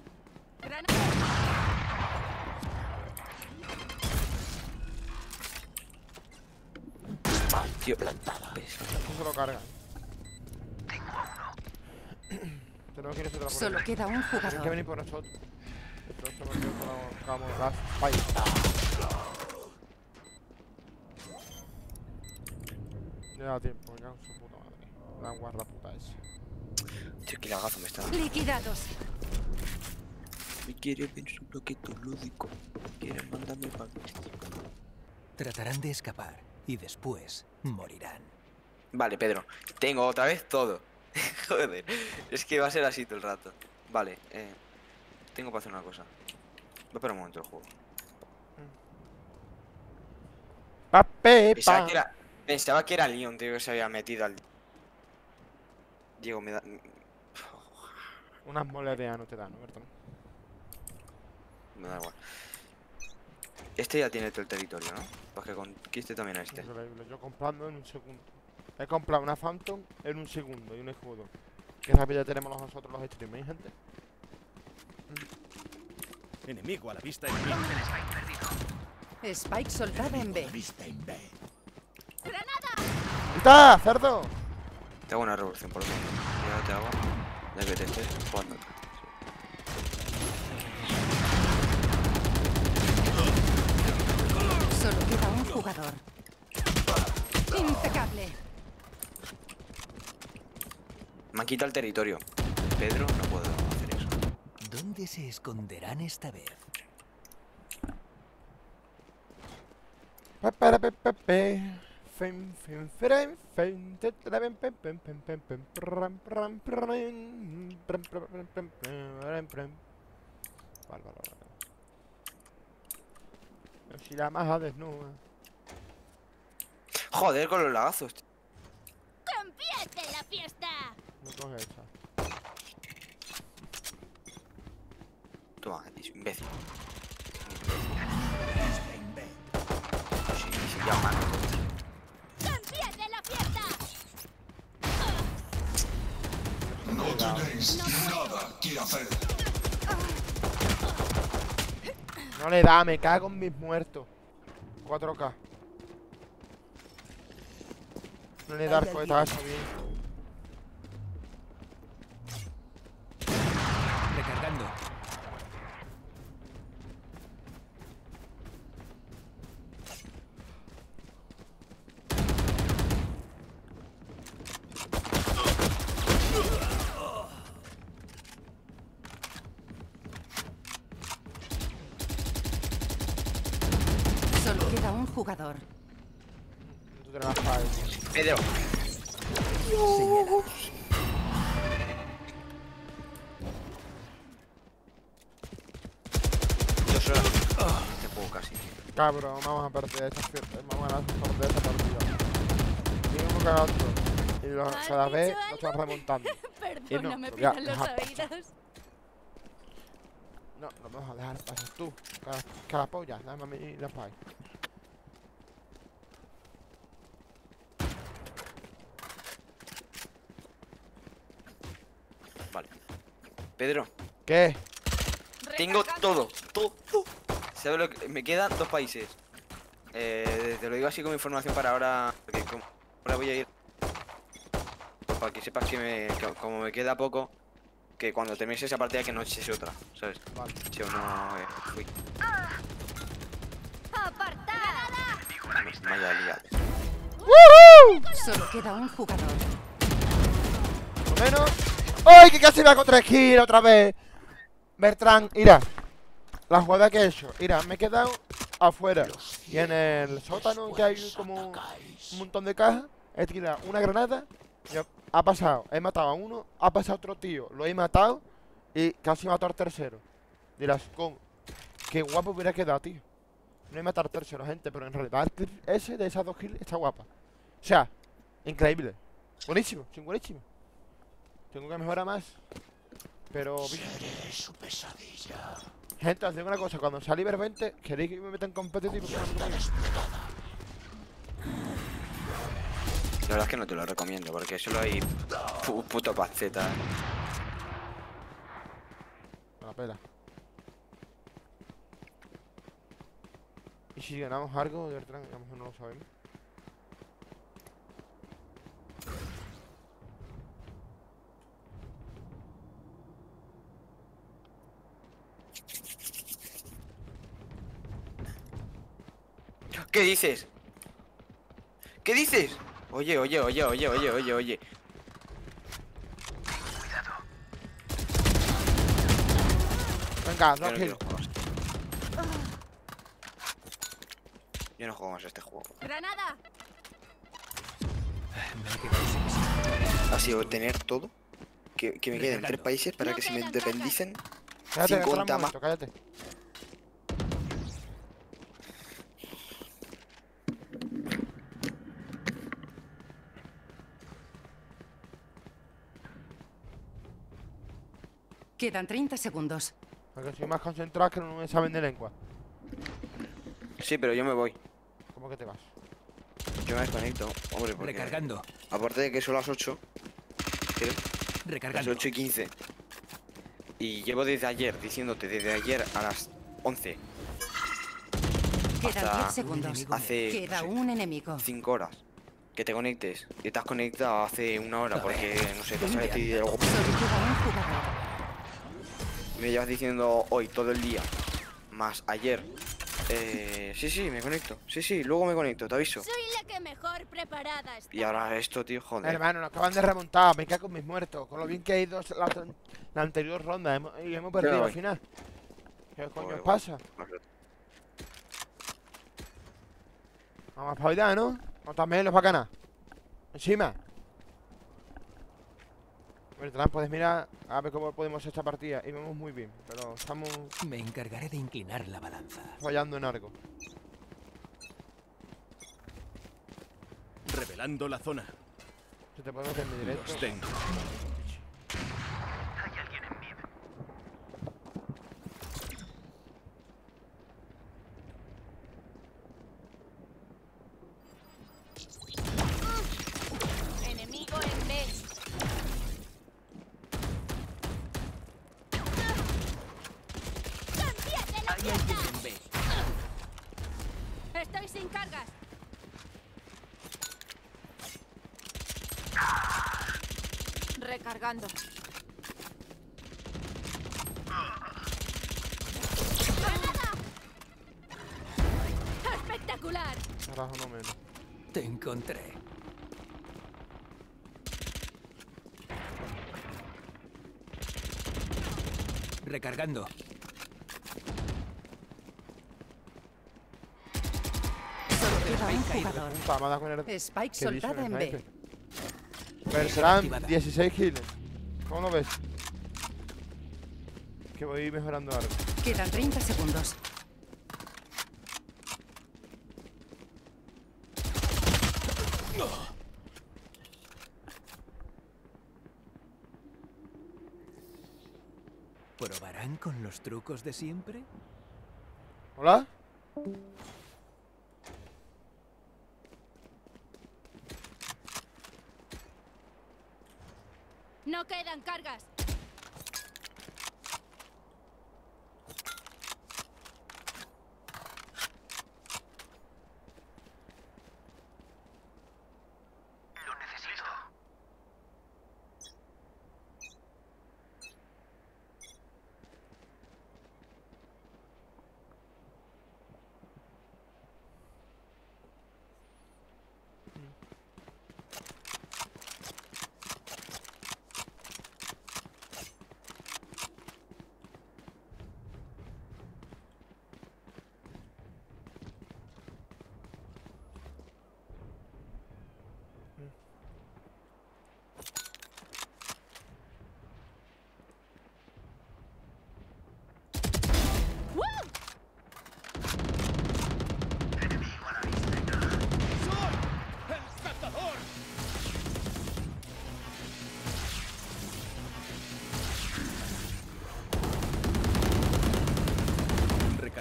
Ay, tío, plantada. Se lo carga. Tengo uno. Solo queda un jugador. Hay que venir por nosotros. Vamos, vamos, ya da tiempo, ya su puta madre. La guarda puta esa. Tío, que lagazo me está dando. Liquidados. Me quiere ver su bloqueto lúdico. Quieren mandarme para tratarán de escapar y después morirán. Vale, Pedro. Tengo otra vez todo. Joder. Es que va a ser así todo el rato. Vale, eh. Tengo para hacer una cosa. Voy a esperar un momento el juego. Pape, pensaba, que era... Pensaba que era Leon, tío, que se había metido al. Diego, me da... Unas molas de ano te dan, ¿no, Bertrand? Me da igual. Este ya tiene todo el territorio, ¿no? Para que conquiste también a este. Yo comprando en un segundo. He comprado una Phantom en un segundo y un escudo. Qué rápido ya tenemos nosotros los streamers, gente. Enemigo a la vista en B. Spike soltada en B. ¡Granada! ¡Está, cerdo! Te hago una revolución por ti. Ya no te hago. Ya que te estés jugando. jugador. Impecable. Me han quitado el territorio. Pedro, no puedo hacer eso. ¿Dónde se esconderán esta vez? Vale, vale, vale. Si la maja desnuda. Joder, con los lagazos. ¡Que empiece la fiesta! No coge esa. Toma, es imbécil. Sí, sí, ya mato. ¡Que empiece la fiesta! No tenéis nada que hacer. No le da, me cago en mis muertos. cuatro K. No le da el cohetazo bien. Recargando. Jugador. Tú trabajas. Pedro. Dios. Yo solo. Oh, te puedo casi. Cabrón, vamos a perder esta fiesta. Vamos a perder esta partida. Y uno cada otro. Y lo, cada vez lo estás remontando. Perdona, no, me pisan los oídos. No, no me vas a dejar pasar tú. Cada, cada polla, dame a mí la pay. Pedro. ¿Qué? Tengo todo, todo, todo. ¿Sabes lo que? Me quedan dos países. Eh, te lo digo así como información para ahora. Porque como ahora voy a ir. Para que sepas que, me, que como me queda poco, que cuando termines esa partida que no eches otra, ¿sabes? Vale. Yo no eh, fui. Vaya liado. Solo queda un jugador. Por menos. ¡Ay, que casi me hago tres kills otra vez! Bertrand, mira, la jugada que he hecho, mira, me he quedado afuera. Y en el sótano que hay como un montón de cajas, he tirado una granada y ha pasado, he matado a uno, ha pasado otro tío, lo he matado y casi mató al tercero. Dirás, con qué guapo hubiera quedado, tío. No he matado al tercero, gente, pero en realidad ese de esas dos kills está guapa. O sea, increíble. Buenísimo, buenísimo. Tengo que mejorar más. Pero... seré su pesadilla. Gente, os digo una cosa. Cuando salí ver veinte, queréis que me metan competitivo. La verdad es que no te lo recomiendo, porque solo hay un puto panceta. Me la pela. Y si ganamos algo, Bertrand, a lo mejor no lo sabemos. ¿Qué dices? ¿Qué dices? Oye, oye, oye, oye, oye, oye, oye. Cuidado. Venga, dos kills. Yo no juego más a este juego. Granada. Ha sido tener todo. Que, que me queden tres países para que se me independicen. Cállate, cincuenta más. Cállate. Quedan treinta segundos. Porque soy más concentrado que no me saben de lengua. Sí, pero yo me voy. ¿Cómo que te vas? Yo me desconecto, hombre, porque... Recargando. Aparte de que son las ocho. ¿Qué? Recargando. Las ocho y quince. Y llevo desde ayer, diciéndote desde ayer a las once. Quedan diez segundos. Hace... Queda un enemigo. cinco horas. Que te conectes. Que te has conectado hace una hora porque, no sé, te has metido algo. Me llevas diciendo hoy todo el día, más ayer, Eh, sí, sí, me conecto. Sí, sí, luego me conecto, te aviso. Soy la que mejor preparada está. Y ahora esto, tío, joder. Hermano, nos acaban de remontar, me cago en mis muertos. Con lo bien que ha ido la, la anterior ronda hemos, y hemos perdido al final. ¿Qué coño voy, os pasa? Voy. Vamos para allá, ¿no? O también los bacanas. Encima. Bertrand, puedes mirar a ver cómo podemos esta partida. Y vamos muy bien, pero estamos... Me encargaré de inclinar la balanza. Fallando en algo. Revelando la zona. Se te puede hacer mi directo. Los tengo. Hay alguien en mid. Uh, enemigo en B. Estoy sin cargas. Recargando. Espectacular. Carajo, no menos. Te encontré. Recargando. Spike soldada en B. Bertrand, dieciséis kills. ¿Cómo lo ves? Que voy mejorando algo. Quedan treinta segundos. ¿Probarán con los trucos de siempre? ¿Hola? No quedan cargas. Lo necesito.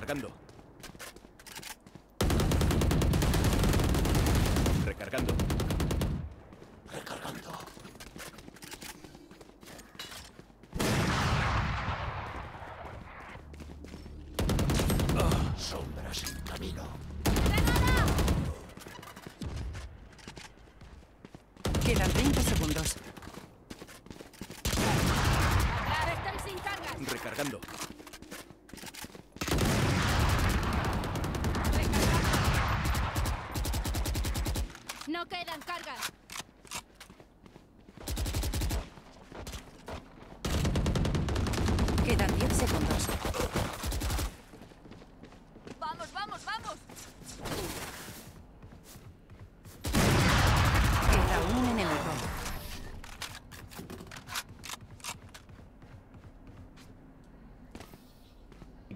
Recargando. Recargando. Oh, sombras en camino. ¡Granada! Quedan veinte segundos. Estoy sin cargas. Recargando. No quedan cargas. Quedan diez segundos. Vamos, vamos, vamos. Queda un enemigo.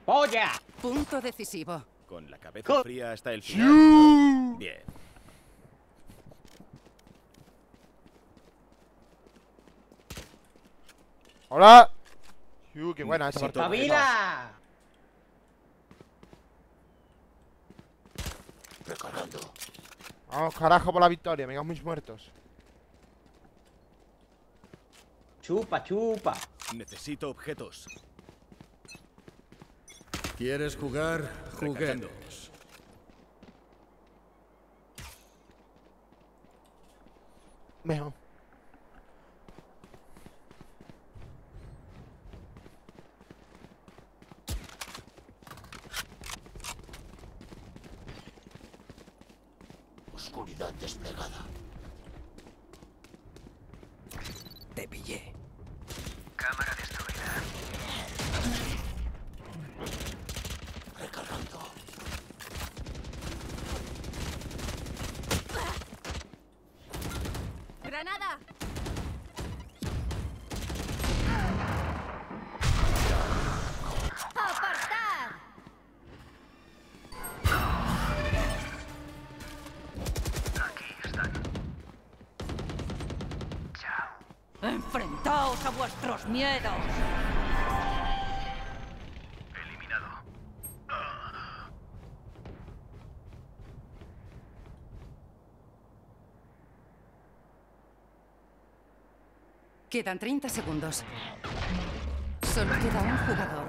¡Polla! Punto decisivo. Con la cabeza Co fría hasta el final. ¿No? Bien. ¡Hola! ¡Uh, qué buena! ¡Pavila! Recargando. Vamos, carajo, por la victoria. Me cago en mis muertos. Chupa, chupa. Necesito objetos. ¿Quieres jugar? Juguemos. Mejor. oscuridad desplegada. Te pillé. Cámara destruida. Recargando. ¡Granada! ¡Enfrentaos a vuestros miedos! Eliminado. Quedan treinta segundos. Solo queda un jugador.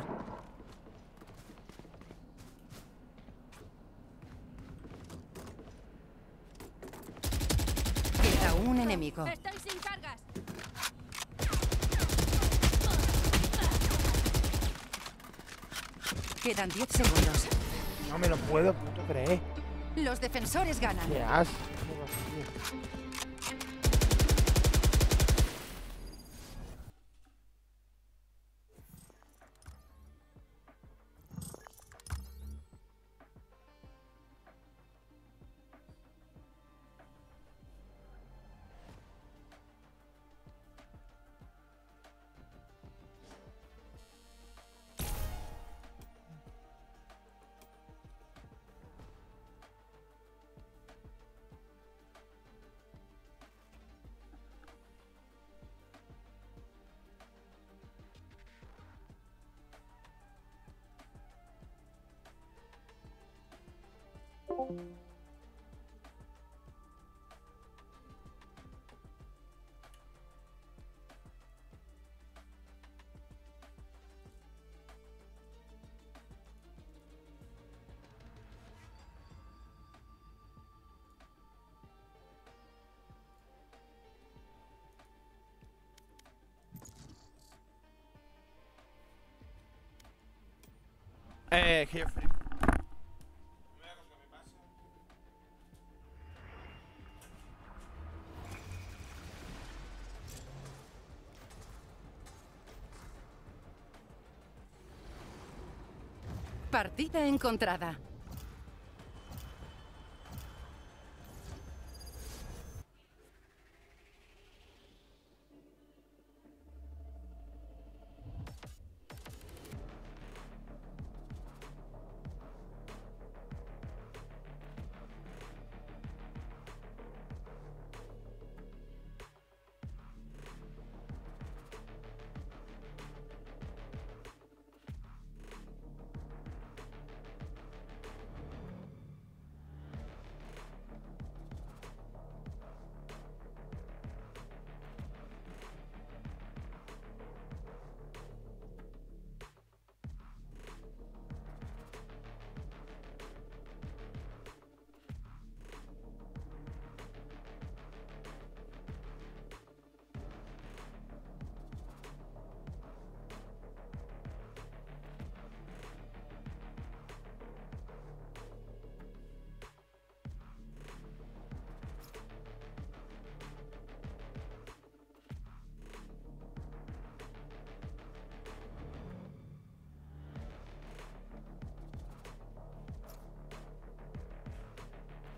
Queda un enemigo. ¡Estoy sin cargas! Quedan diez segundos. No me lo puedo puto creer. Los defensores ganan. ¿Qué haces? Eh, jefe. Partida encontrada.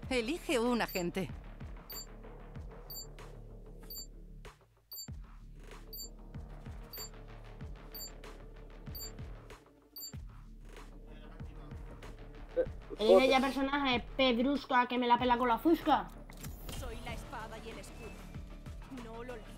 Elige un agente. Elige ya personaje pedrusca que me la pela con la fusca. Soy la espada y el escudo. No lo olvides.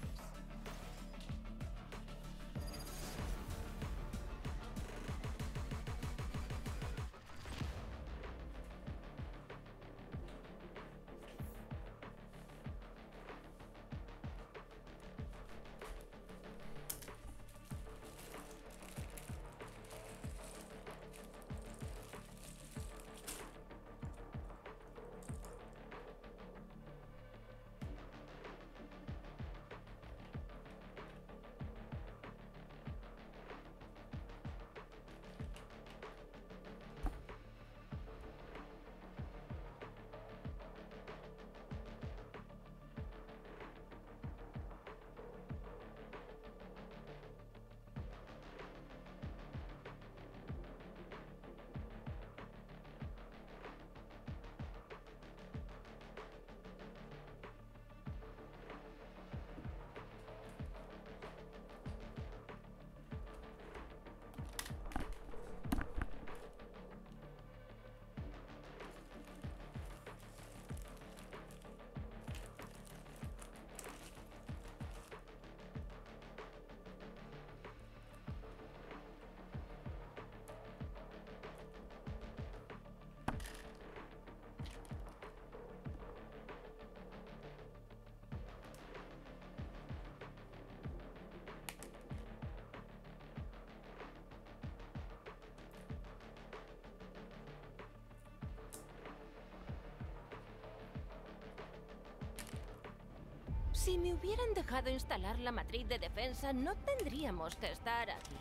Si me hubieran dejado instalar la matriz de defensa, no tendríamos que estar aquí.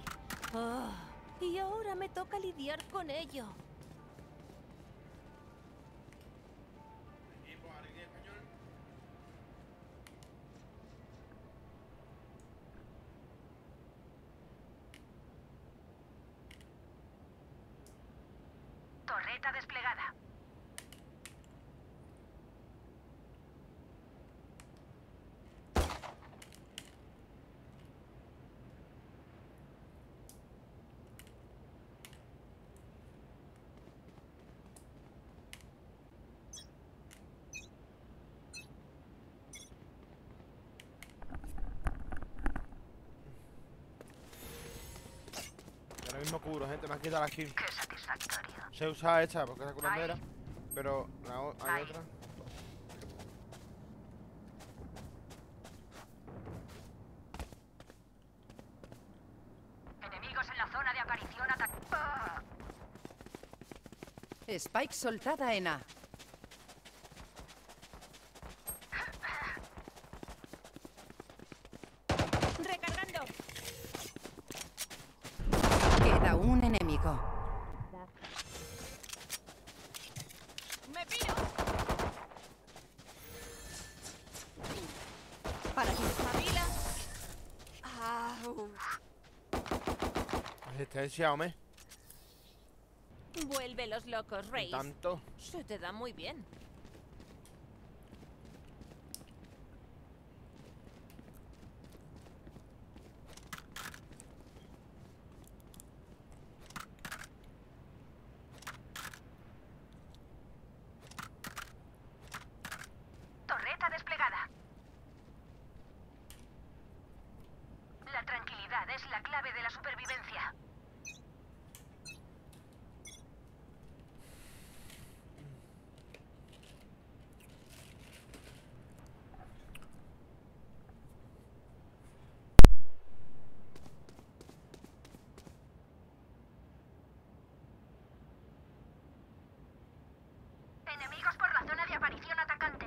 Oh, y ahora me toca lidiar con ello. Torreta desplegada. Ahora mismo cubro, gente, me han quitado la kill. Qué satisfactorio. Se usa esta porque es la curandera, pero la o hay otra. Enemigos en la zona de aparición atacados. Spike soltada en A. Resistencia, Omen. Vuelve los locos, Rey. Tanto. Se te da muy bien. Torreta desplegada. La tranquilidad es la clave de la supervivencia.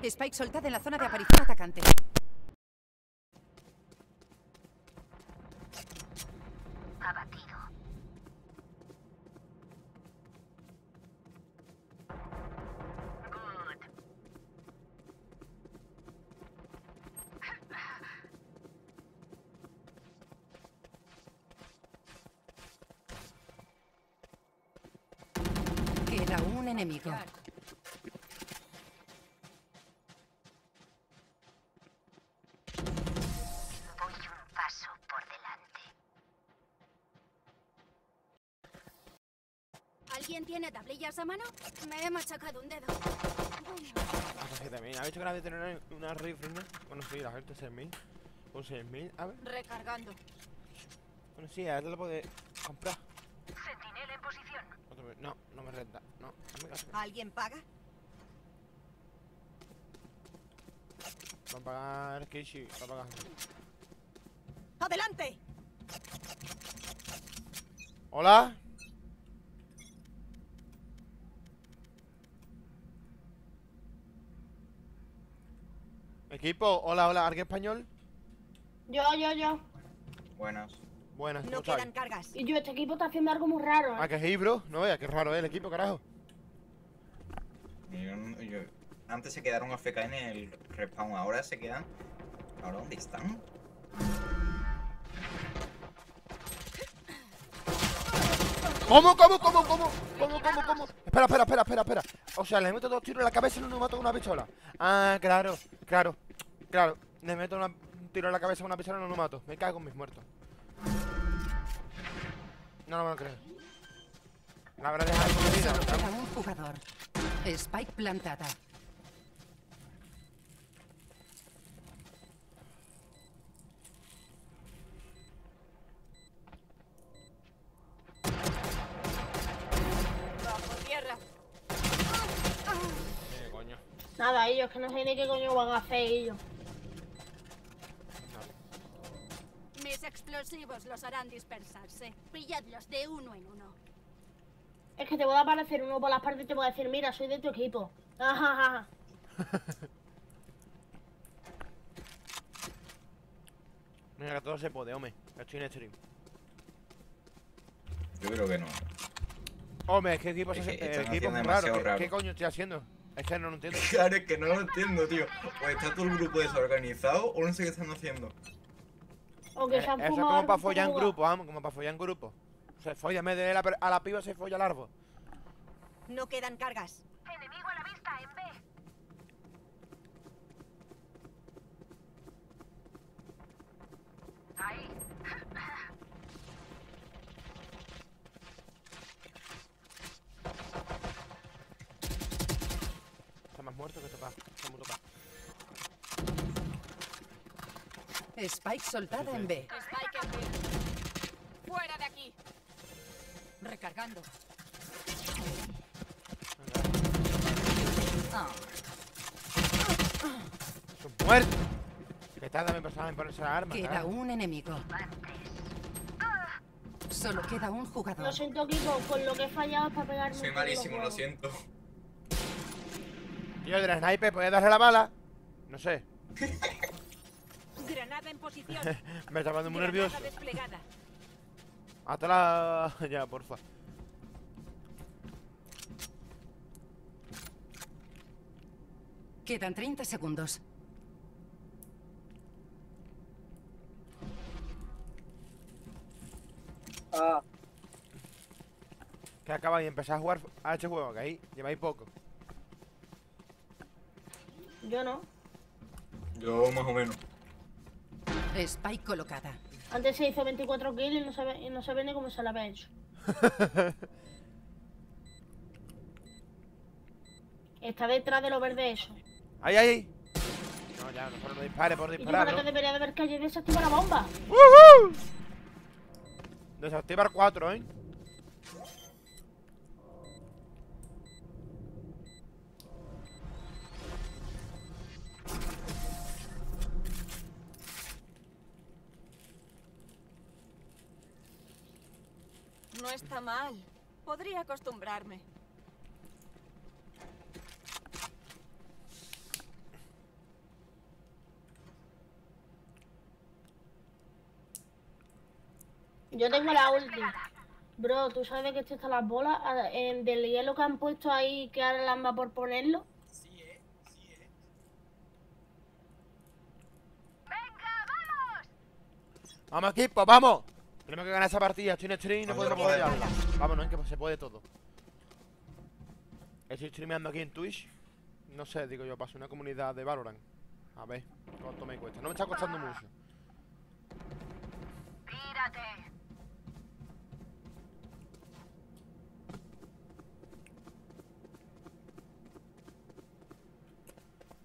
Spike soltada en la zona de aparición atacante. Abatido. Good. Queda un enemigo. ¿Quién tiene tablillas a mano? Me he machacado un dedo. Bueno. También. ¿Habéis visto que la de tener una rifle? Bueno, sí, la gente seis mil. O seis mil, a ver. Recargando. Bueno, sí, a ver, lo puede comprar. Centinela en posición. Otra vez. No, no me renta. No, ¿alguien paga? Va a pagar Kishi, va a pagar. ¡Adelante! ¿Hola? Equipo, hola, hola, ¿alguien español? Yo, yo, yo. Buenas. Buenas, no quedan cargas. Y yo, este equipo está haciendo algo muy raro, ¿eh? Ah, que sí, bro. No veas, qué raro es el equipo, carajo. Yo, yo... Antes se quedaron A F K en el respawn, ahora se quedan. ¿Ahora dónde están? ¿Cómo, cómo, cómo, cómo? ¿Cómo, cómo, cómo? Espera, espera, espera, espera, espera. O sea, le meto dos tiros en la cabeza y uno me mato con una pistola. Ah, claro, claro, claro. Le meto una, un tiro en la cabeza con una pistola y no lo mato. Me cago en mis muertos. No, no me lo creo. La verdad es que hay una herida, un jugador. Spike plantada. Nada, ellos, que no sé ni qué coño van a hacer ellos. Mis explosivos los harán dispersarse. Pilladlos de uno en uno. Es que te voy a aparecer uno por las partes y te voy a decir, mira, soy de tu equipo. Ajá, ajá. Venga, todo se puede, Omen. Estoy en stream. Yo creo que no. Hombre, es que el equipo es, que el equipo es raro. ¿Qué, raro. ¿Qué coño estoy haciendo? Es que no lo entiendo. Claro, es que no lo entiendo, tío. O está todo el grupo desorganizado o no sé qué están haciendo. O que eh, se han eso es como para follar en grupo, vamos, como para follar en grupo. Se folla, en vez de la, a la piba se folla al árbol. No quedan cargas. Enemigo a la vista, en B. Ahí. Está más muerto que tocado. Está muy tocado. Spike soltada sí, sí. en B. Spike en B. Fuera de aquí. Recargando. ¡Son muertos! Que tarda me pasaba en ponerse la arma. Queda ¿sabes? un enemigo. Solo queda un jugador. Lo siento, Kiko, con lo que he fallado es para pegarme. Soy malísimo, lo siento. Tío, de la sniper, ¿podías darle la bala? No sé. Granada en posición. Me está poniendo muy nervioso. Hasta la... ya, porfa. Quedan treinta segundos. Ah. Que acabáis de empezar a jugar a este juego, que ahí lleváis poco. Yo no. Yo más o menos. Spike colocada. Antes se hizo veinticuatro kills y no sabe, y no sabe ni cómo se la había hecho. Está detrás de lo verde eso. ¡Ay, ay! No, ya, no lo dispare por disparar. Yo creo que debería de haber caído y desactivar la bomba. ¡Woohoo! Desactivar cuatro, ¿eh? No está mal. Podría acostumbrarme. Yo tengo la ulti. Bro, ¿tú sabes que esto está las bolas? Eh, del hielo que han puesto ahí, que ahora las va por ponerlo. Sí, eh, sí, eh. ¡Venga, vamos! ¡Vamos, equipo, vamos! Tenemos que ganar esa partida, estoy en stream y no puedo poder hablar. Vámonos, que se puede todo. Estoy streameando aquí en Twitch. No sé, digo yo, paso una comunidad de Valorant. A ver, cuánto me cuesta. No me está costando mucho. Tírate.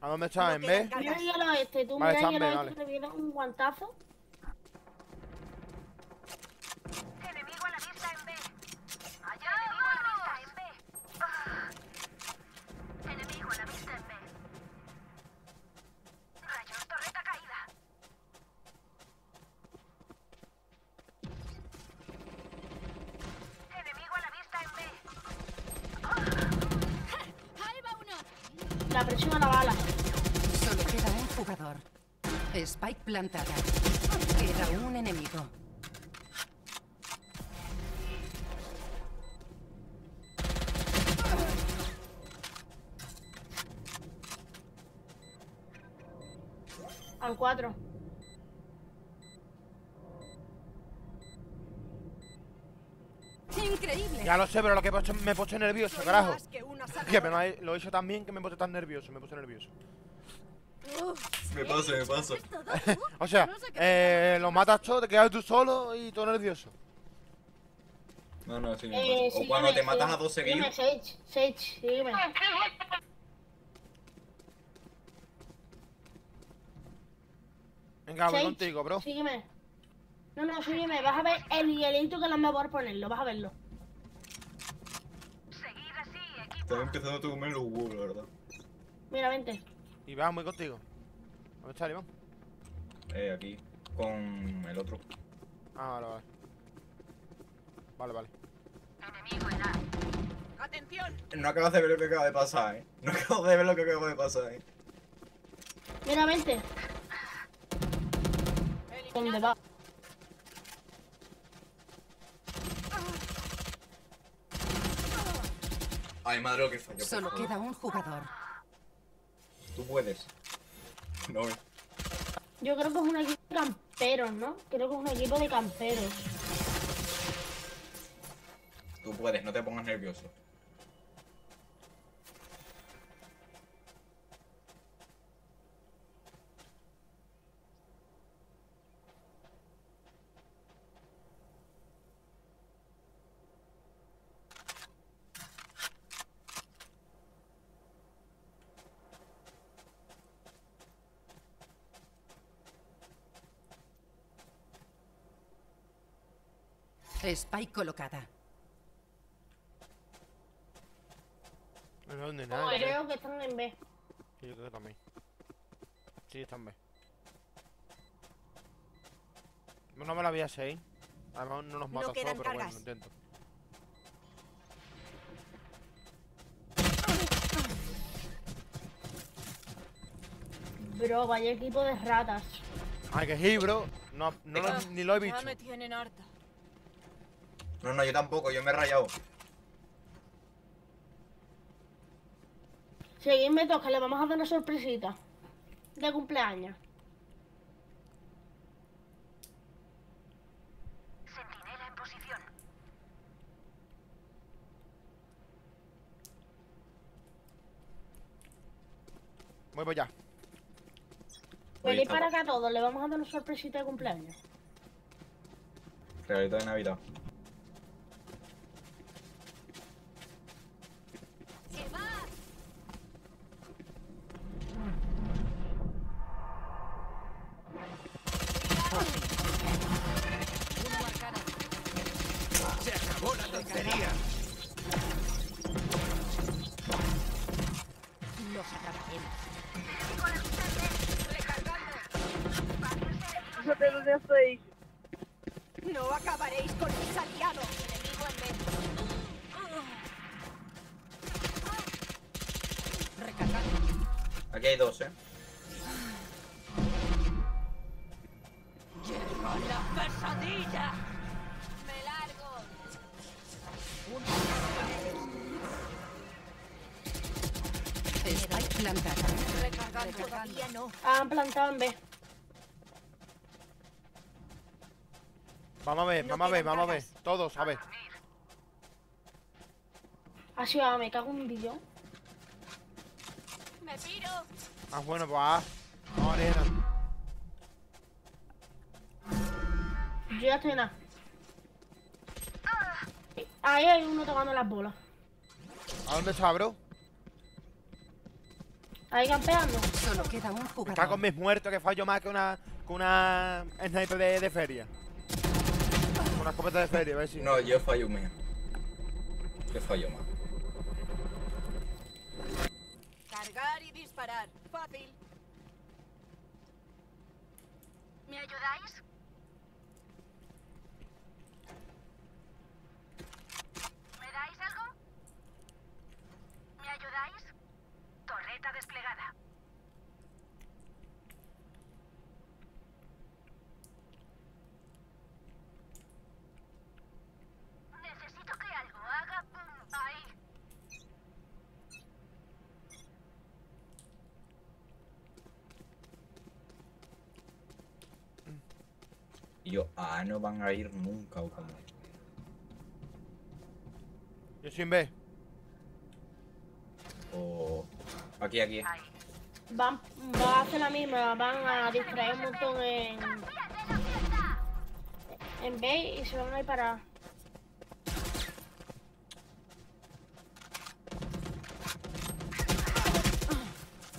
¿A dónde está? ¿En B? Mira el hielo este, tú vale, mira el hielo este, vale. Te voy a dar un guantazo. Enemigo a la vista en B. Allá enemigo a la vista en B. Enemigo a la vista en B. Rayos, torreta caída. Enemigo a la vista en B. Ahí va uno. La presión a la bala. Queda un jugador. Spike plantada. Queda un enemigo. Al cuatro. Increíble. Ya lo sé, pero lo que he puesto, me he puesto nervioso, soy carajo. Que, que me lo, lo he hecho tan bien que me he puesto tan nervioso, me he puesto nervioso. Me paso, me paso. O sea, eh, los matas todos, te quedas tú solo y todo nervioso. No, no, sí, eh, o cuando te matas a dos seguidos. Dime, Sage, Sage, dime. Venga, voy contigo, bro. Sígueme. No, no, sígueme. Vas a ver el hielito que lo me voy a ponerlo, vas a verlo. Seguir así, equipo. Estás empezando a comer los huevos, la verdad. Mira, vente. Y vamos, voy contigo. ¿Dónde está Iván? Eh, aquí. Con el otro. Ah, vale, vale. Vale, vale. Enemigo en A. ¡Atención! No acabas de ver lo que acaba de pasar, eh. No acabas de ver lo que acaba de pasar, eh. Mira, vente. ¿Dónde va? Ay, madre, lo que falló. Solo favor. Queda un jugador. Tú puedes. No. Yo creo que es un equipo de camperos, ¿no? Creo que es un equipo de camperos. Tú puedes, no te pongas nervioso. Spike colocada. No, ¿dónde? Nada, oh, creo que están en B. Sí, yo creo que también. Sí, están en B. No me la había seis. Además no nos mata solo, pero bueno, lo intento. Bro, vaya equipo de ratas. Ay, que sí, bro. No, no lo, ni lo he visto. Ya me tienen harta. No, no, yo tampoco, yo me he rayado. Seguidme todos, que le vamos a dar una sorpresita de cumpleaños. Sentinela en posición. Voy para allá. Venid para acá todos, le vamos a dar una sorpresita de cumpleaños. Regalito de Navidad. Aquí hay dos, eh. ¡Llegó la pesadilla! ¡Me largo! Spike plantada. Recargando, recargando. Todavía no. Han plantado en B. Vamos a ver, vamos a ver, vamos a ver. Todos, a ver. Así va, me cago un billón. Ah, bueno, pues ah. No, yo ya estoy en A. Ahí hay uno tocando las bolas. ¿A dónde está, bro? Ahí campeando. Solo queda un jugador. Está con mis muertos, que fallo más que una... Que una... Sniper de, de feria. Una escopeta de feria, a ver si... No, yo fallo más. Yo fallo más. Cargar y disparar. Fácil. ¿Me ayudáis? ¿Me dais algo? ¿Me ayudáis? Torreta desplegada. Necesito que algo haga pum ahí. Y yo, ah, no van a ir nunca, o como. Yo sin B. O. Oh. Aquí, aquí. Van, va a hacer la misma, van a distraer un montón en. En B y se van a ir para.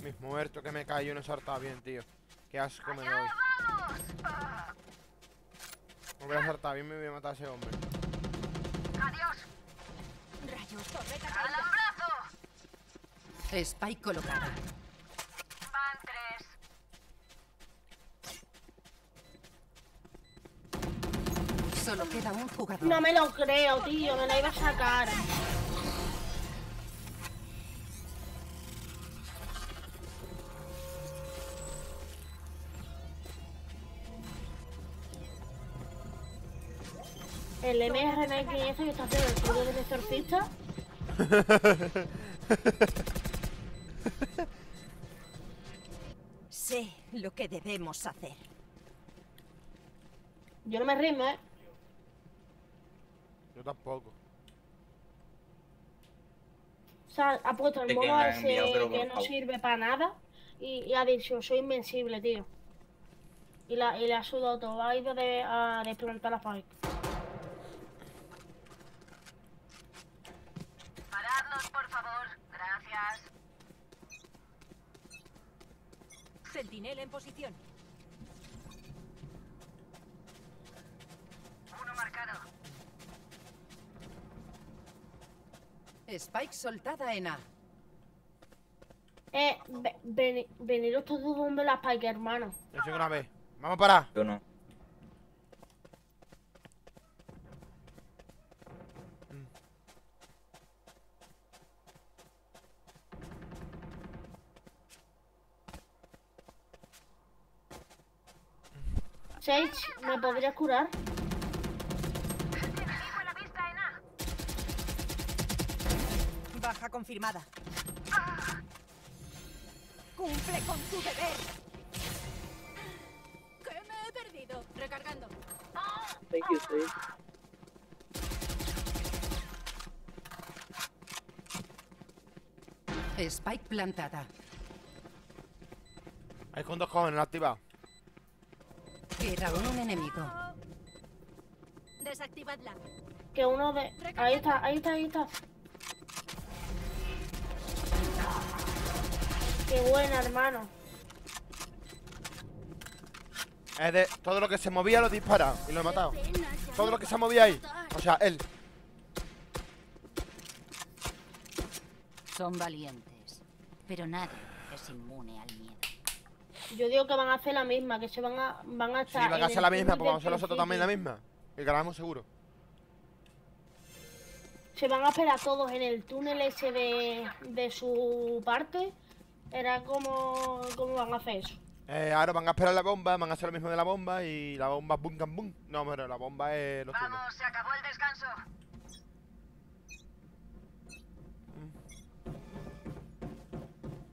Mis muertos que me cayó no saltaba bien, tío. Qué asco me doy. Me voy a saltar bien, me voy a matar a ese hombre. Adiós. Rayos, torreta al abrazo. Spike colocada. Van tres. Solo queda un jugador. No me lo creo, tío, me la iba a sacar. El M R N X que está peor, el culo de exorcista. Sé lo que debemos hacer. Yo no me rimo, ¿eh? Yo tampoco. O sea, ha puesto el mono ese que no sirve para nada y, y ha dicho, soy invencible, tío. Y la, y la ha sudado todo, ha ido de, a desplantar la Spike. Paradnos, por favor. Gracias. Sentinela en posición. Uno marcado. Spike soltada en A. Eh, ven, veniros todos donde la Spike, hermano. Yo soy una vez. Vamos para A. Yo no. Sage, ¿me podrías curar? Baja confirmada. ¡Ah! Cumple con tu deber. Que me he perdido. Recargando. ¡Ah! Thank you, Sage. Spike plantada. Hay con dos jóvenes, lo he activado. Queda un enemigo. Desactivadla. Que uno de... Ahí está, ahí está, ahí está. Qué buena, hermano. Es de... Todo lo que se movía lo he disparado y lo he matado. Todo lo que se movía ahí. O sea, él. Son valientes, pero nadie es inmune al miedo. Yo digo que van a hacer la misma, que se van a... Van a estar sí, van a hacer la misma, pues vamos a hacer nosotros también la misma. Y ganamos seguro. Se van a esperar todos en el túnel ese de, de su parte. Era como... ¿Cómo van a hacer eso? Eh, ahora van a esperar la bomba, van a hacer lo mismo de la bomba y la bomba boom, bum, bum. No, pero la bomba es... Los vamos, túneles. Se acabó el descanso.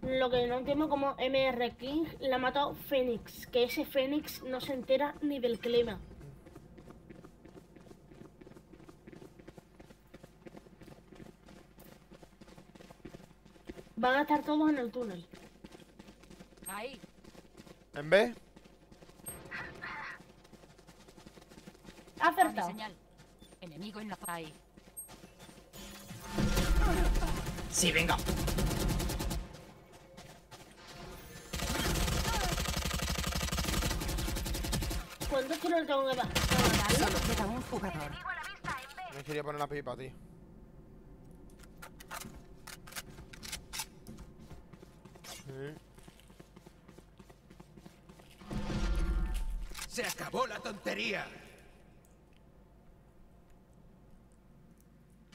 Lo que no entiendo como M R King la ha matado Fénix, que ese Fénix no se entera ni del clima. Van a estar todos en el túnel. Ahí. ¿En B? Acertado. Señal. Enemigo en la ahí. Sí, venga. ¿Cuántos tiros tengo que dar? Solo queda un jugador. Me quería poner una pipa, tío. Sí. Se acabó la tontería.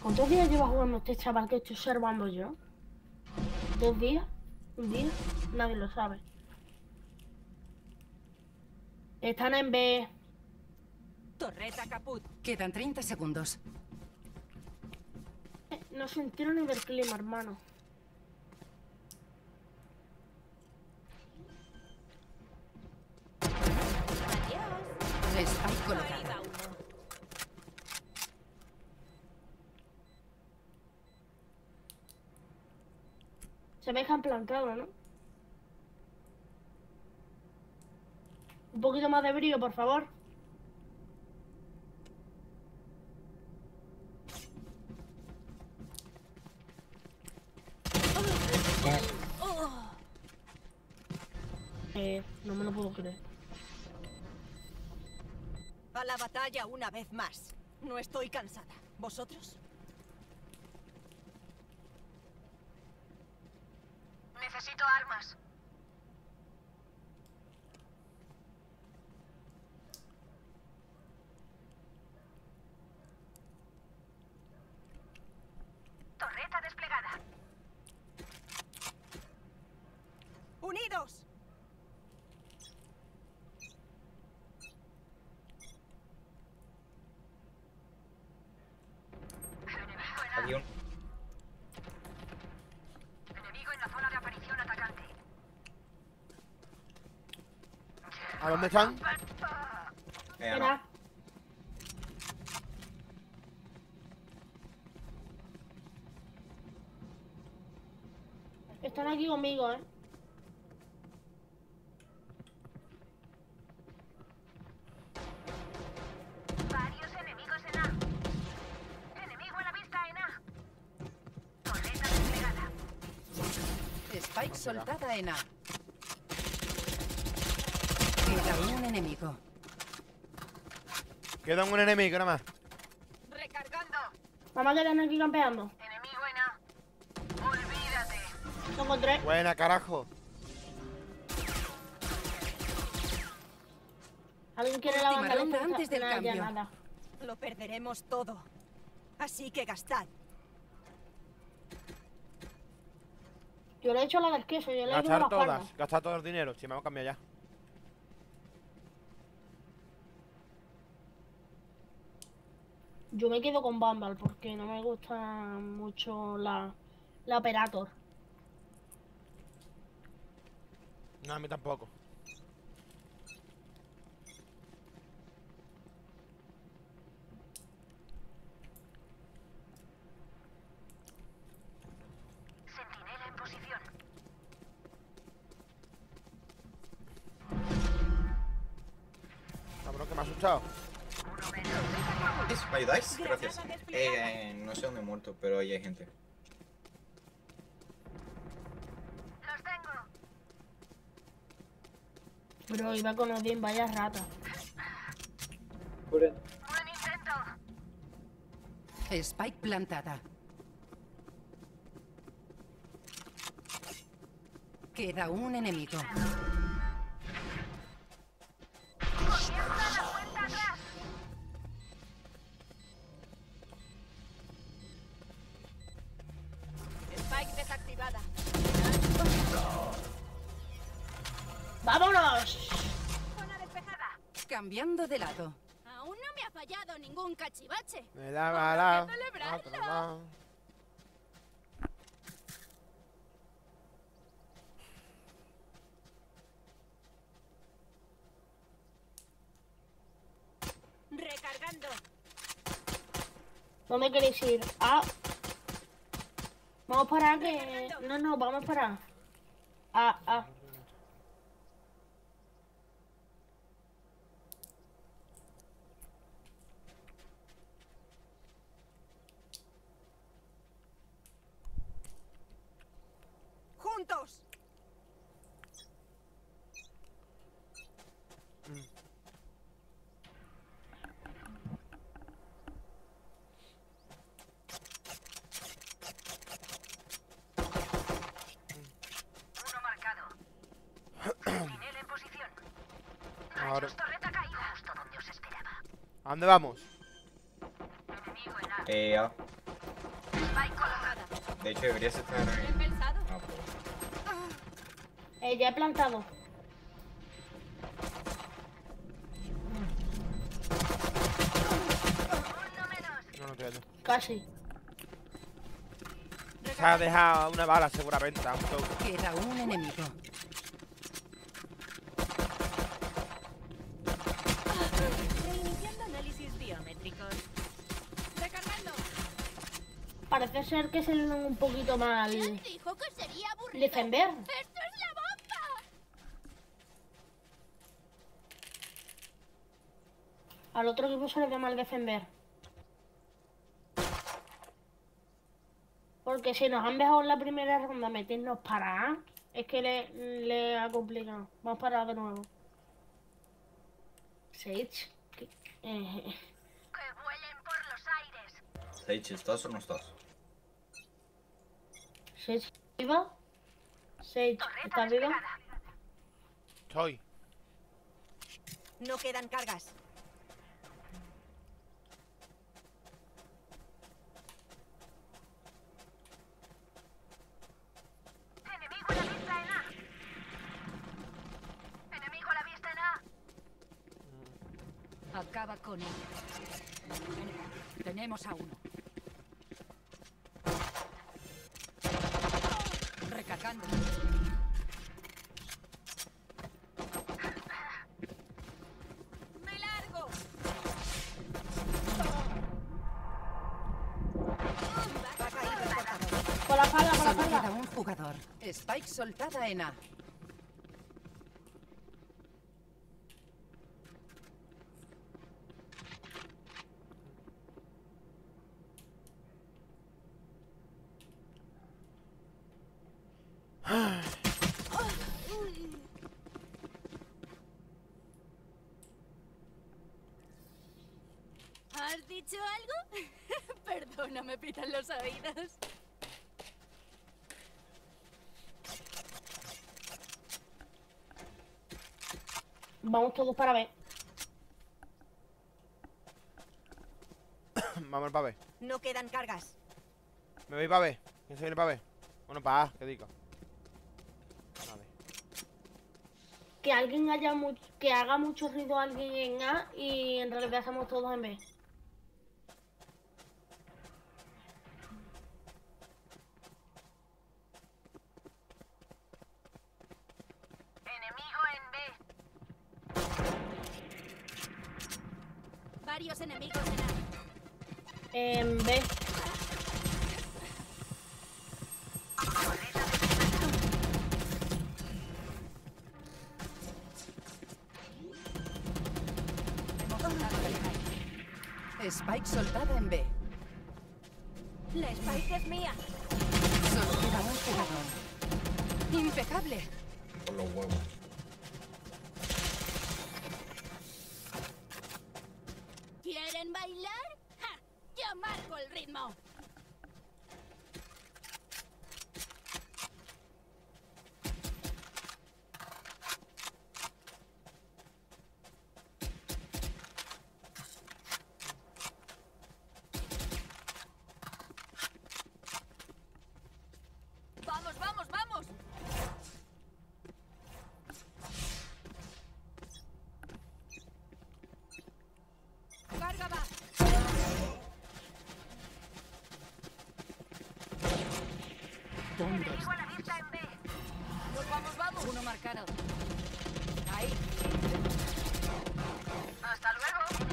¿Cuántos días lleva jugando este chaval que estoy observando yo? ¿Dos días? ¿Un día? Nadie lo sabe. Están en B. Torreta caput. Quedan treinta segundos. No sentieron ni del clima, hermano. Adiós. Les hay colocado. Se me dejan plantado, ¿no? Un poquito más de brillo, por favor. Eh, no me lo puedo creer. A la batalla una vez más. No estoy cansada. ¿Vosotros? Necesito armas. ¡Unidos! ¿A dónde están? Eh, no. Están aquí conmigo, eh. Varios enemigos en A. Enemigo a la vista en A. Torreta desplegada. Spike soltada en A. Queda un enemigo. Queda un enemigo nada más. Recargando. Vamos a quedarnos aquí campeando. Encontré. Buena, carajo. ¿Alguien quiere la bandera antes del cambio? Ya nada. Lo perderemos todo. Así que gastad. Yo le he hecho la del queso, yo le he hecho la todas, gastar todo el dinero. Si sí, me voy a cambiar ya. Yo me quedo con Bumble porque no me gusta mucho la, la Operator. No, a mí tampoco. Centinela en posición. Cabrón, que me ha asustado. ¿Me ayudáis? Gracias. Eh, no sé dónde he muerto, pero ahí hay gente. Bro, iba con Odin, vaya rata. Buen intento. Spike plantada. Queda un enemigo. Comienza la puerta atrás. Spike desactivada. ¡Vámonos! Zona despejada. Cambiando de lado. Aún no me ha fallado ningún cachivache. Me da bala. ¡Celebrarlo! Recargando. No me queréis ir. Ah. Vamos para que. No, no, vamos para. Ah, ah. ¿A dónde vamos? Eh, ah. De hecho, deberías estar ahí. Ah, pues. Eh, ya he plantado. No, no te hallo. Casi. Se ha dejado una bala seguramente. Queda un enemigo. Parece ser que es el un poquito mal. ¿Quién dijo que sería aburrido? Defender. ¡Esto es la bomba! Al otro equipo se le da mal defender. Porque si nos han dejado en la primera ronda meternos para A, es que le, le ha complicado. Vamos para A de nuevo. Sage. Eh, eh. Sage, ¿estás o no estás? ¿Sage viva? ¿Sage está viva? Estoy. No quedan cargas. Enemigo a la vista en A. Enemigo a la vista en A. Acaba con él. Tenemos a uno. Recargando. Solo queda un jugador. Spike soltada en A. ¿Has dicho algo? Perdona, me pitan los oídos. Vamos todos para B. Vamos para B. No quedan cargas. Me voy para B. ¿Quién se viene para B? Bueno, para A, ¿qué digo? Vale. Que alguien haya mucho, que haga mucho ruido alguien en A y en realidad hacemos todos en B. Varios enemigos en A. En B. Spike soltada en B. La Spike es mía. Solo queda un jugador. Impecable. Con los huevos. ¿Quieren bailar? ¡Ja! Yo marco el ritmo. ¡Vamos, vamos, vamos! ¡Carga va! ¿Dónde está? ¡Pues vamos, vamos! Uno marcado. Ahí. ¡Hasta luego!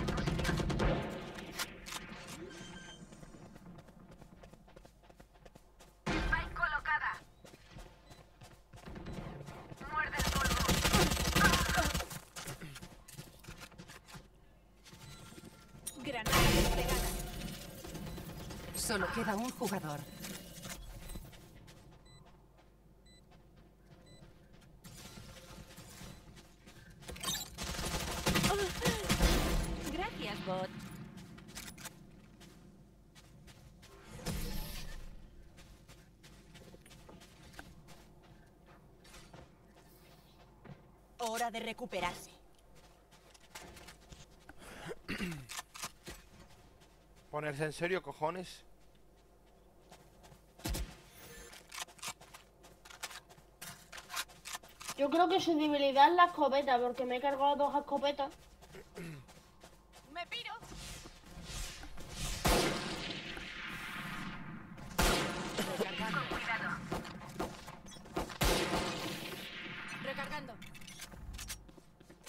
Solo queda un jugador. Gracias, bot. Hora de recuperarse. Ponerse en serio, cojones. Yo creo que su debilidad es la escopeta, porque me he cargado dos escopetas. ¡Me piro! Recargando. Cuidado. Recargando.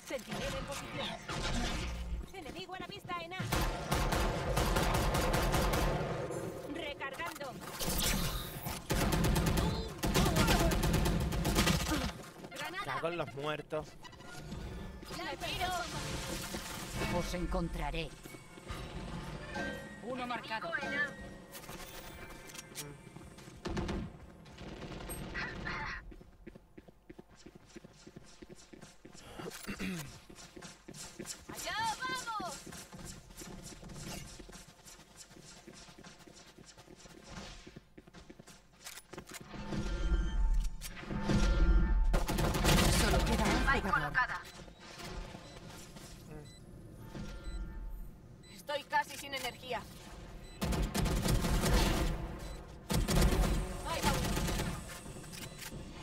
Sentinela en posición. Enemigo a la vista en A. Recargando. Cago en los muertos. Os encontraré. Uno marcado. Allá vamos. Colocada. Estoy casi sin energía. Ahí va.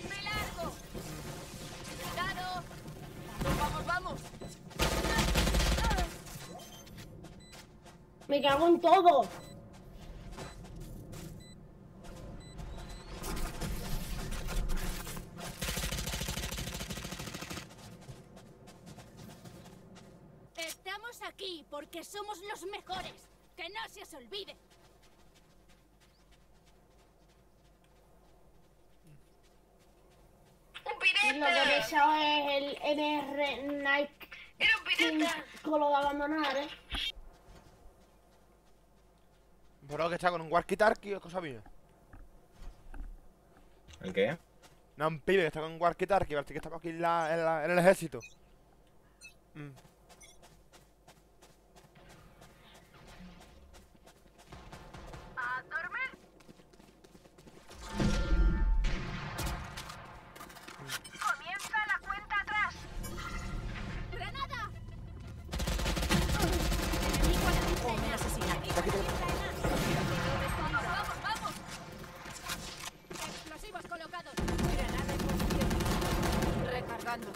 Me largo. Cuidado. Vamos, vamos. Me cago en todo. Aquí porque somos los mejores. Que no se os olvide. lo que he echado es el M R Nike. Era un pirata. Colo de abandonar, eh. Bro, que está con un walkie-talkie o cosa mía. ¿El qué? No, un pibe que está con un walkie-talkie, parece que estamos aquí en, la, en, la, en el ejército. Mm.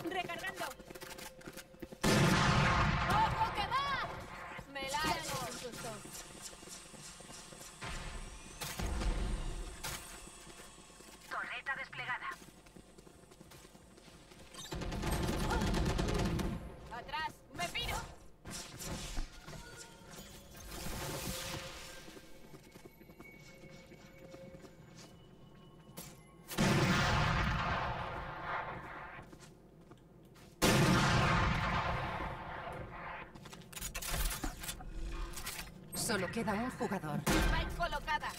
Recargando. ¡Ojo que va! Me la hago, susto. Torreta desplegada. Oh. Atrás, me piro. Solo queda un jugador. Spike colocada.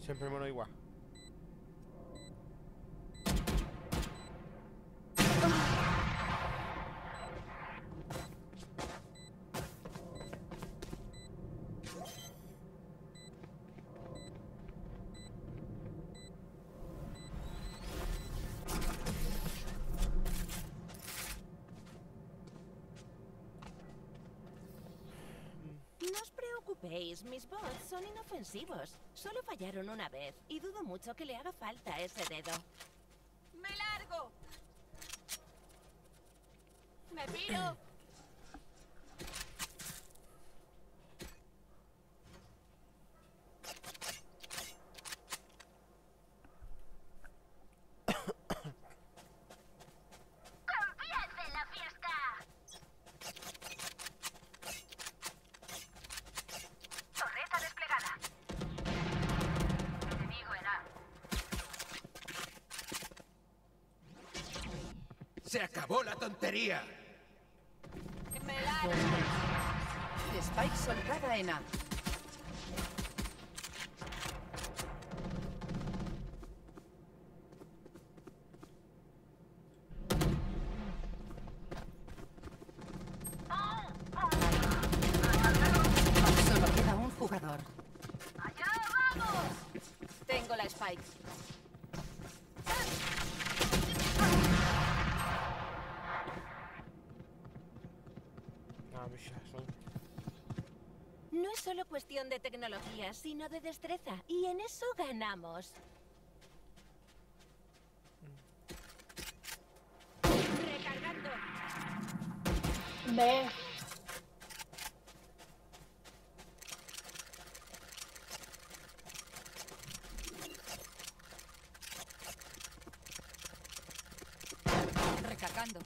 Siempre mono igual. ¿Veis? Mis bots son inofensivos. Solo fallaron una vez y dudo mucho que le haga falta ese dedo. ¡Me largo! ¡Me piro! ¡Se acabó la tontería! ¡Me largo! Spike soltada en A. Solo queda un jugador. ¡Allá vamos! Tengo la Spike. No es solo cuestión de tecnología, sino de destreza, y en eso ganamos. Recargando. Ve. Recargando.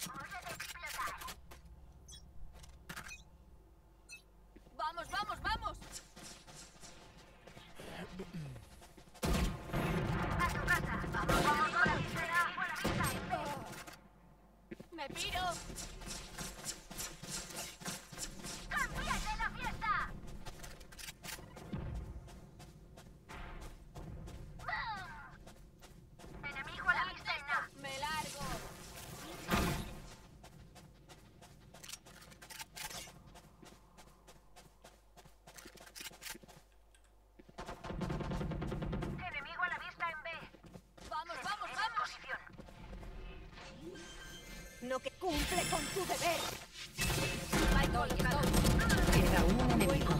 No que cumple con tu deber. Michael, queda un enemigo.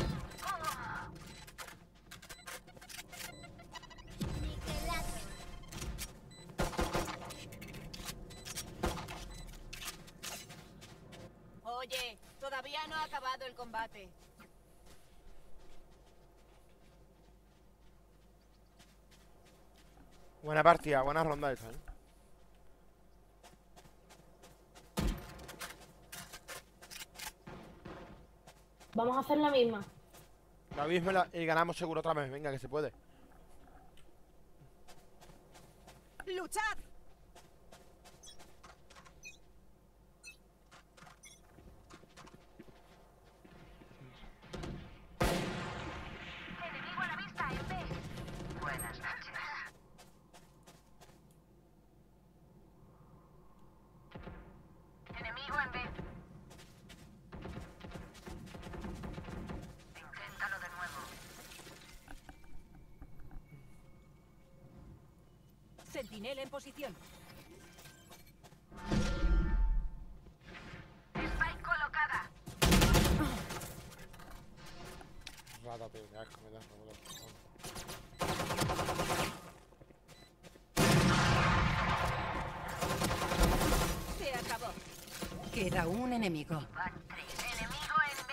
Oye, todavía no ha acabado el combate. Buena partida, buena ronda esa, ¿eh? Vamos a hacer la misma. La misma la, y ganamos seguro otra vez. Venga, que se puede. ¡Luchad! Enemigo a la vista, en B. Buenas noches. Enemigo en B. Inténtalo de nuevo. Centinela en posición. Spike colocada. Rada, pegar, me das por favor. Se acabó. Queda un enemigo. Van tres. Enemigo en B.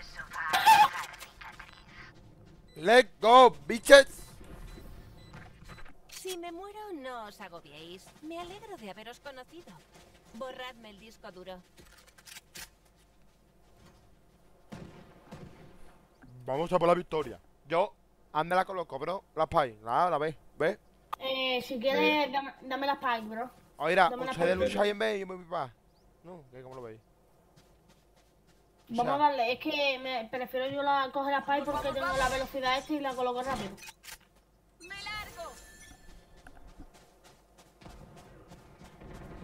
Eso va a dejar cicatriz. Let's go, bitches. Si me muero, no os agobiéis. Me alegro de haberos conocido. Borradme el disco duro. Vamos a por la victoria. Yo, anda la coloco, bro. La Spy, la A, la B, ¿ves? Eh, si quieres, sí. dame, dame la Spike, bro. Oiga, ustedes luchan en B y yo me voy para. No, ¿cómo lo veis? Vamos o sea. a darle, es que me prefiero yo la, coger la Spike porque tengo la velocidad esta y la coloco rápido. ¡Me largo!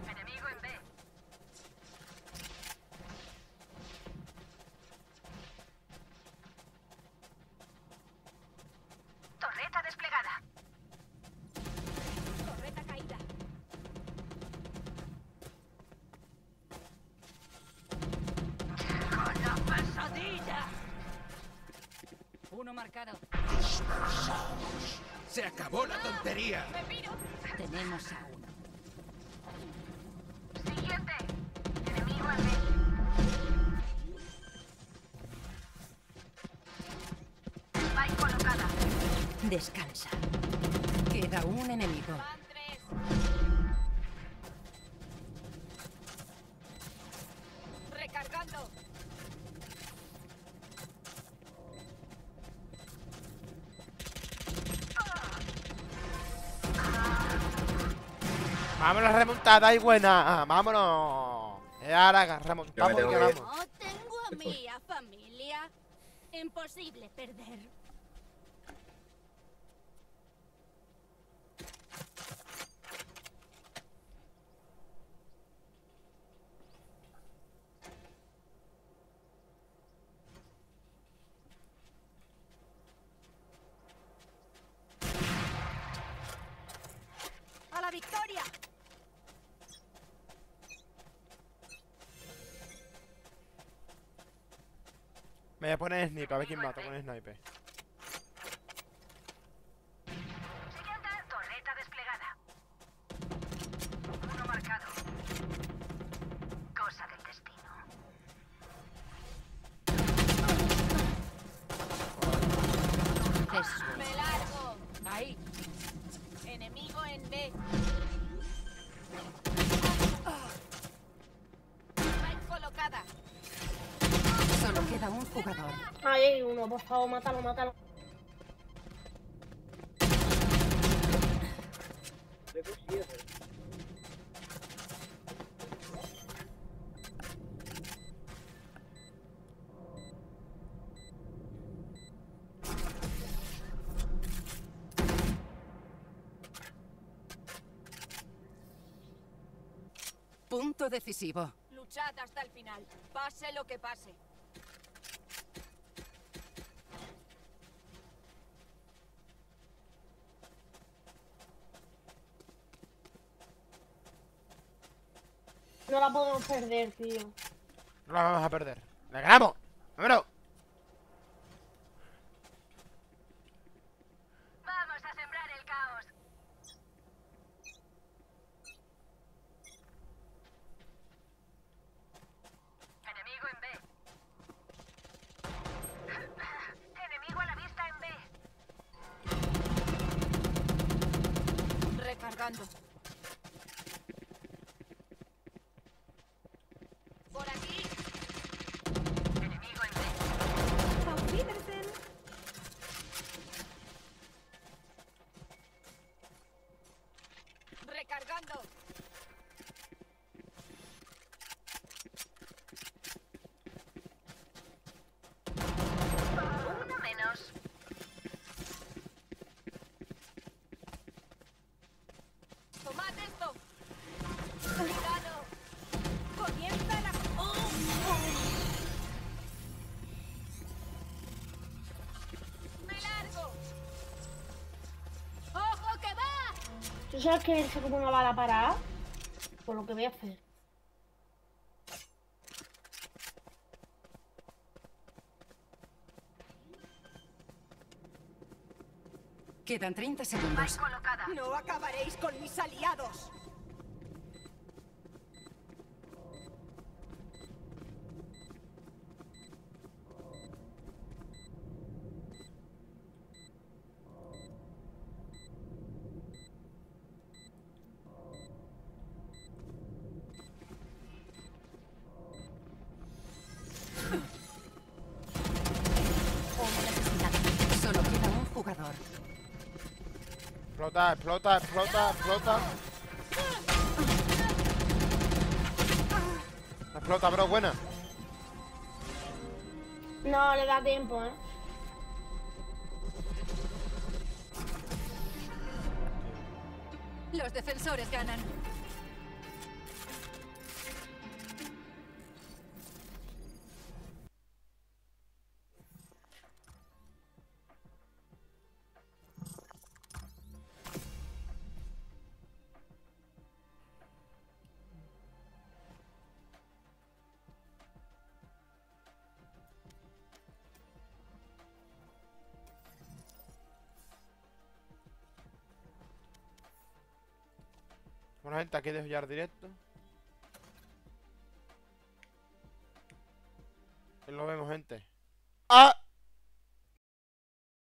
Enemigo en B. Torreta desplegada. Uno marcado. Se acabó la tontería. Me piro. Tenemos a uno. Siguiente. Enemigo al medio. Va colocada. Descansa. Queda un enemigo. Van tres. Recargando. Vámonos, remontada y buena. Vámonos. Ahora remontamos y ganamos. No tengo a mí, a familia. Imposible perder. ¡A la victoria! Me voy a poner sniper, a ver quién mata con el sniper. Siguiente, torreta desplegada. Uno marcado. Cosa del destino. Eso. Me largo. Ahí. Enemigo en B. Spike colocada. Solo queda un jugador. Ahí hay uno, por favor, mátalo, mátalo. Punto decisivo. Luchad hasta el final, pase lo que pase. No la podemos perder, tío. No la vamos a perder. ¡La ganamos! ¡Vámonos! Vamos a sembrar el caos. Enemigo en B. Enemigo a la vista en B. Recargando. Disparando. Uno menos. Tomad esto. Cuidado. Comienza la. Oh, oh. Me largo. ¡Ojo que va! ¿Tú sabes que es como una bala parada? Por lo que voy a hacer. Quedan treinta segundos. No acabaréis con mis aliados. Explota, explota, explota, explota. Explota, bro, buena. No le da tiempo, eh. Los defensores ganan. Bueno, gente, aquí dejo ya el directo. Lo vemos, gente. ¡Ah!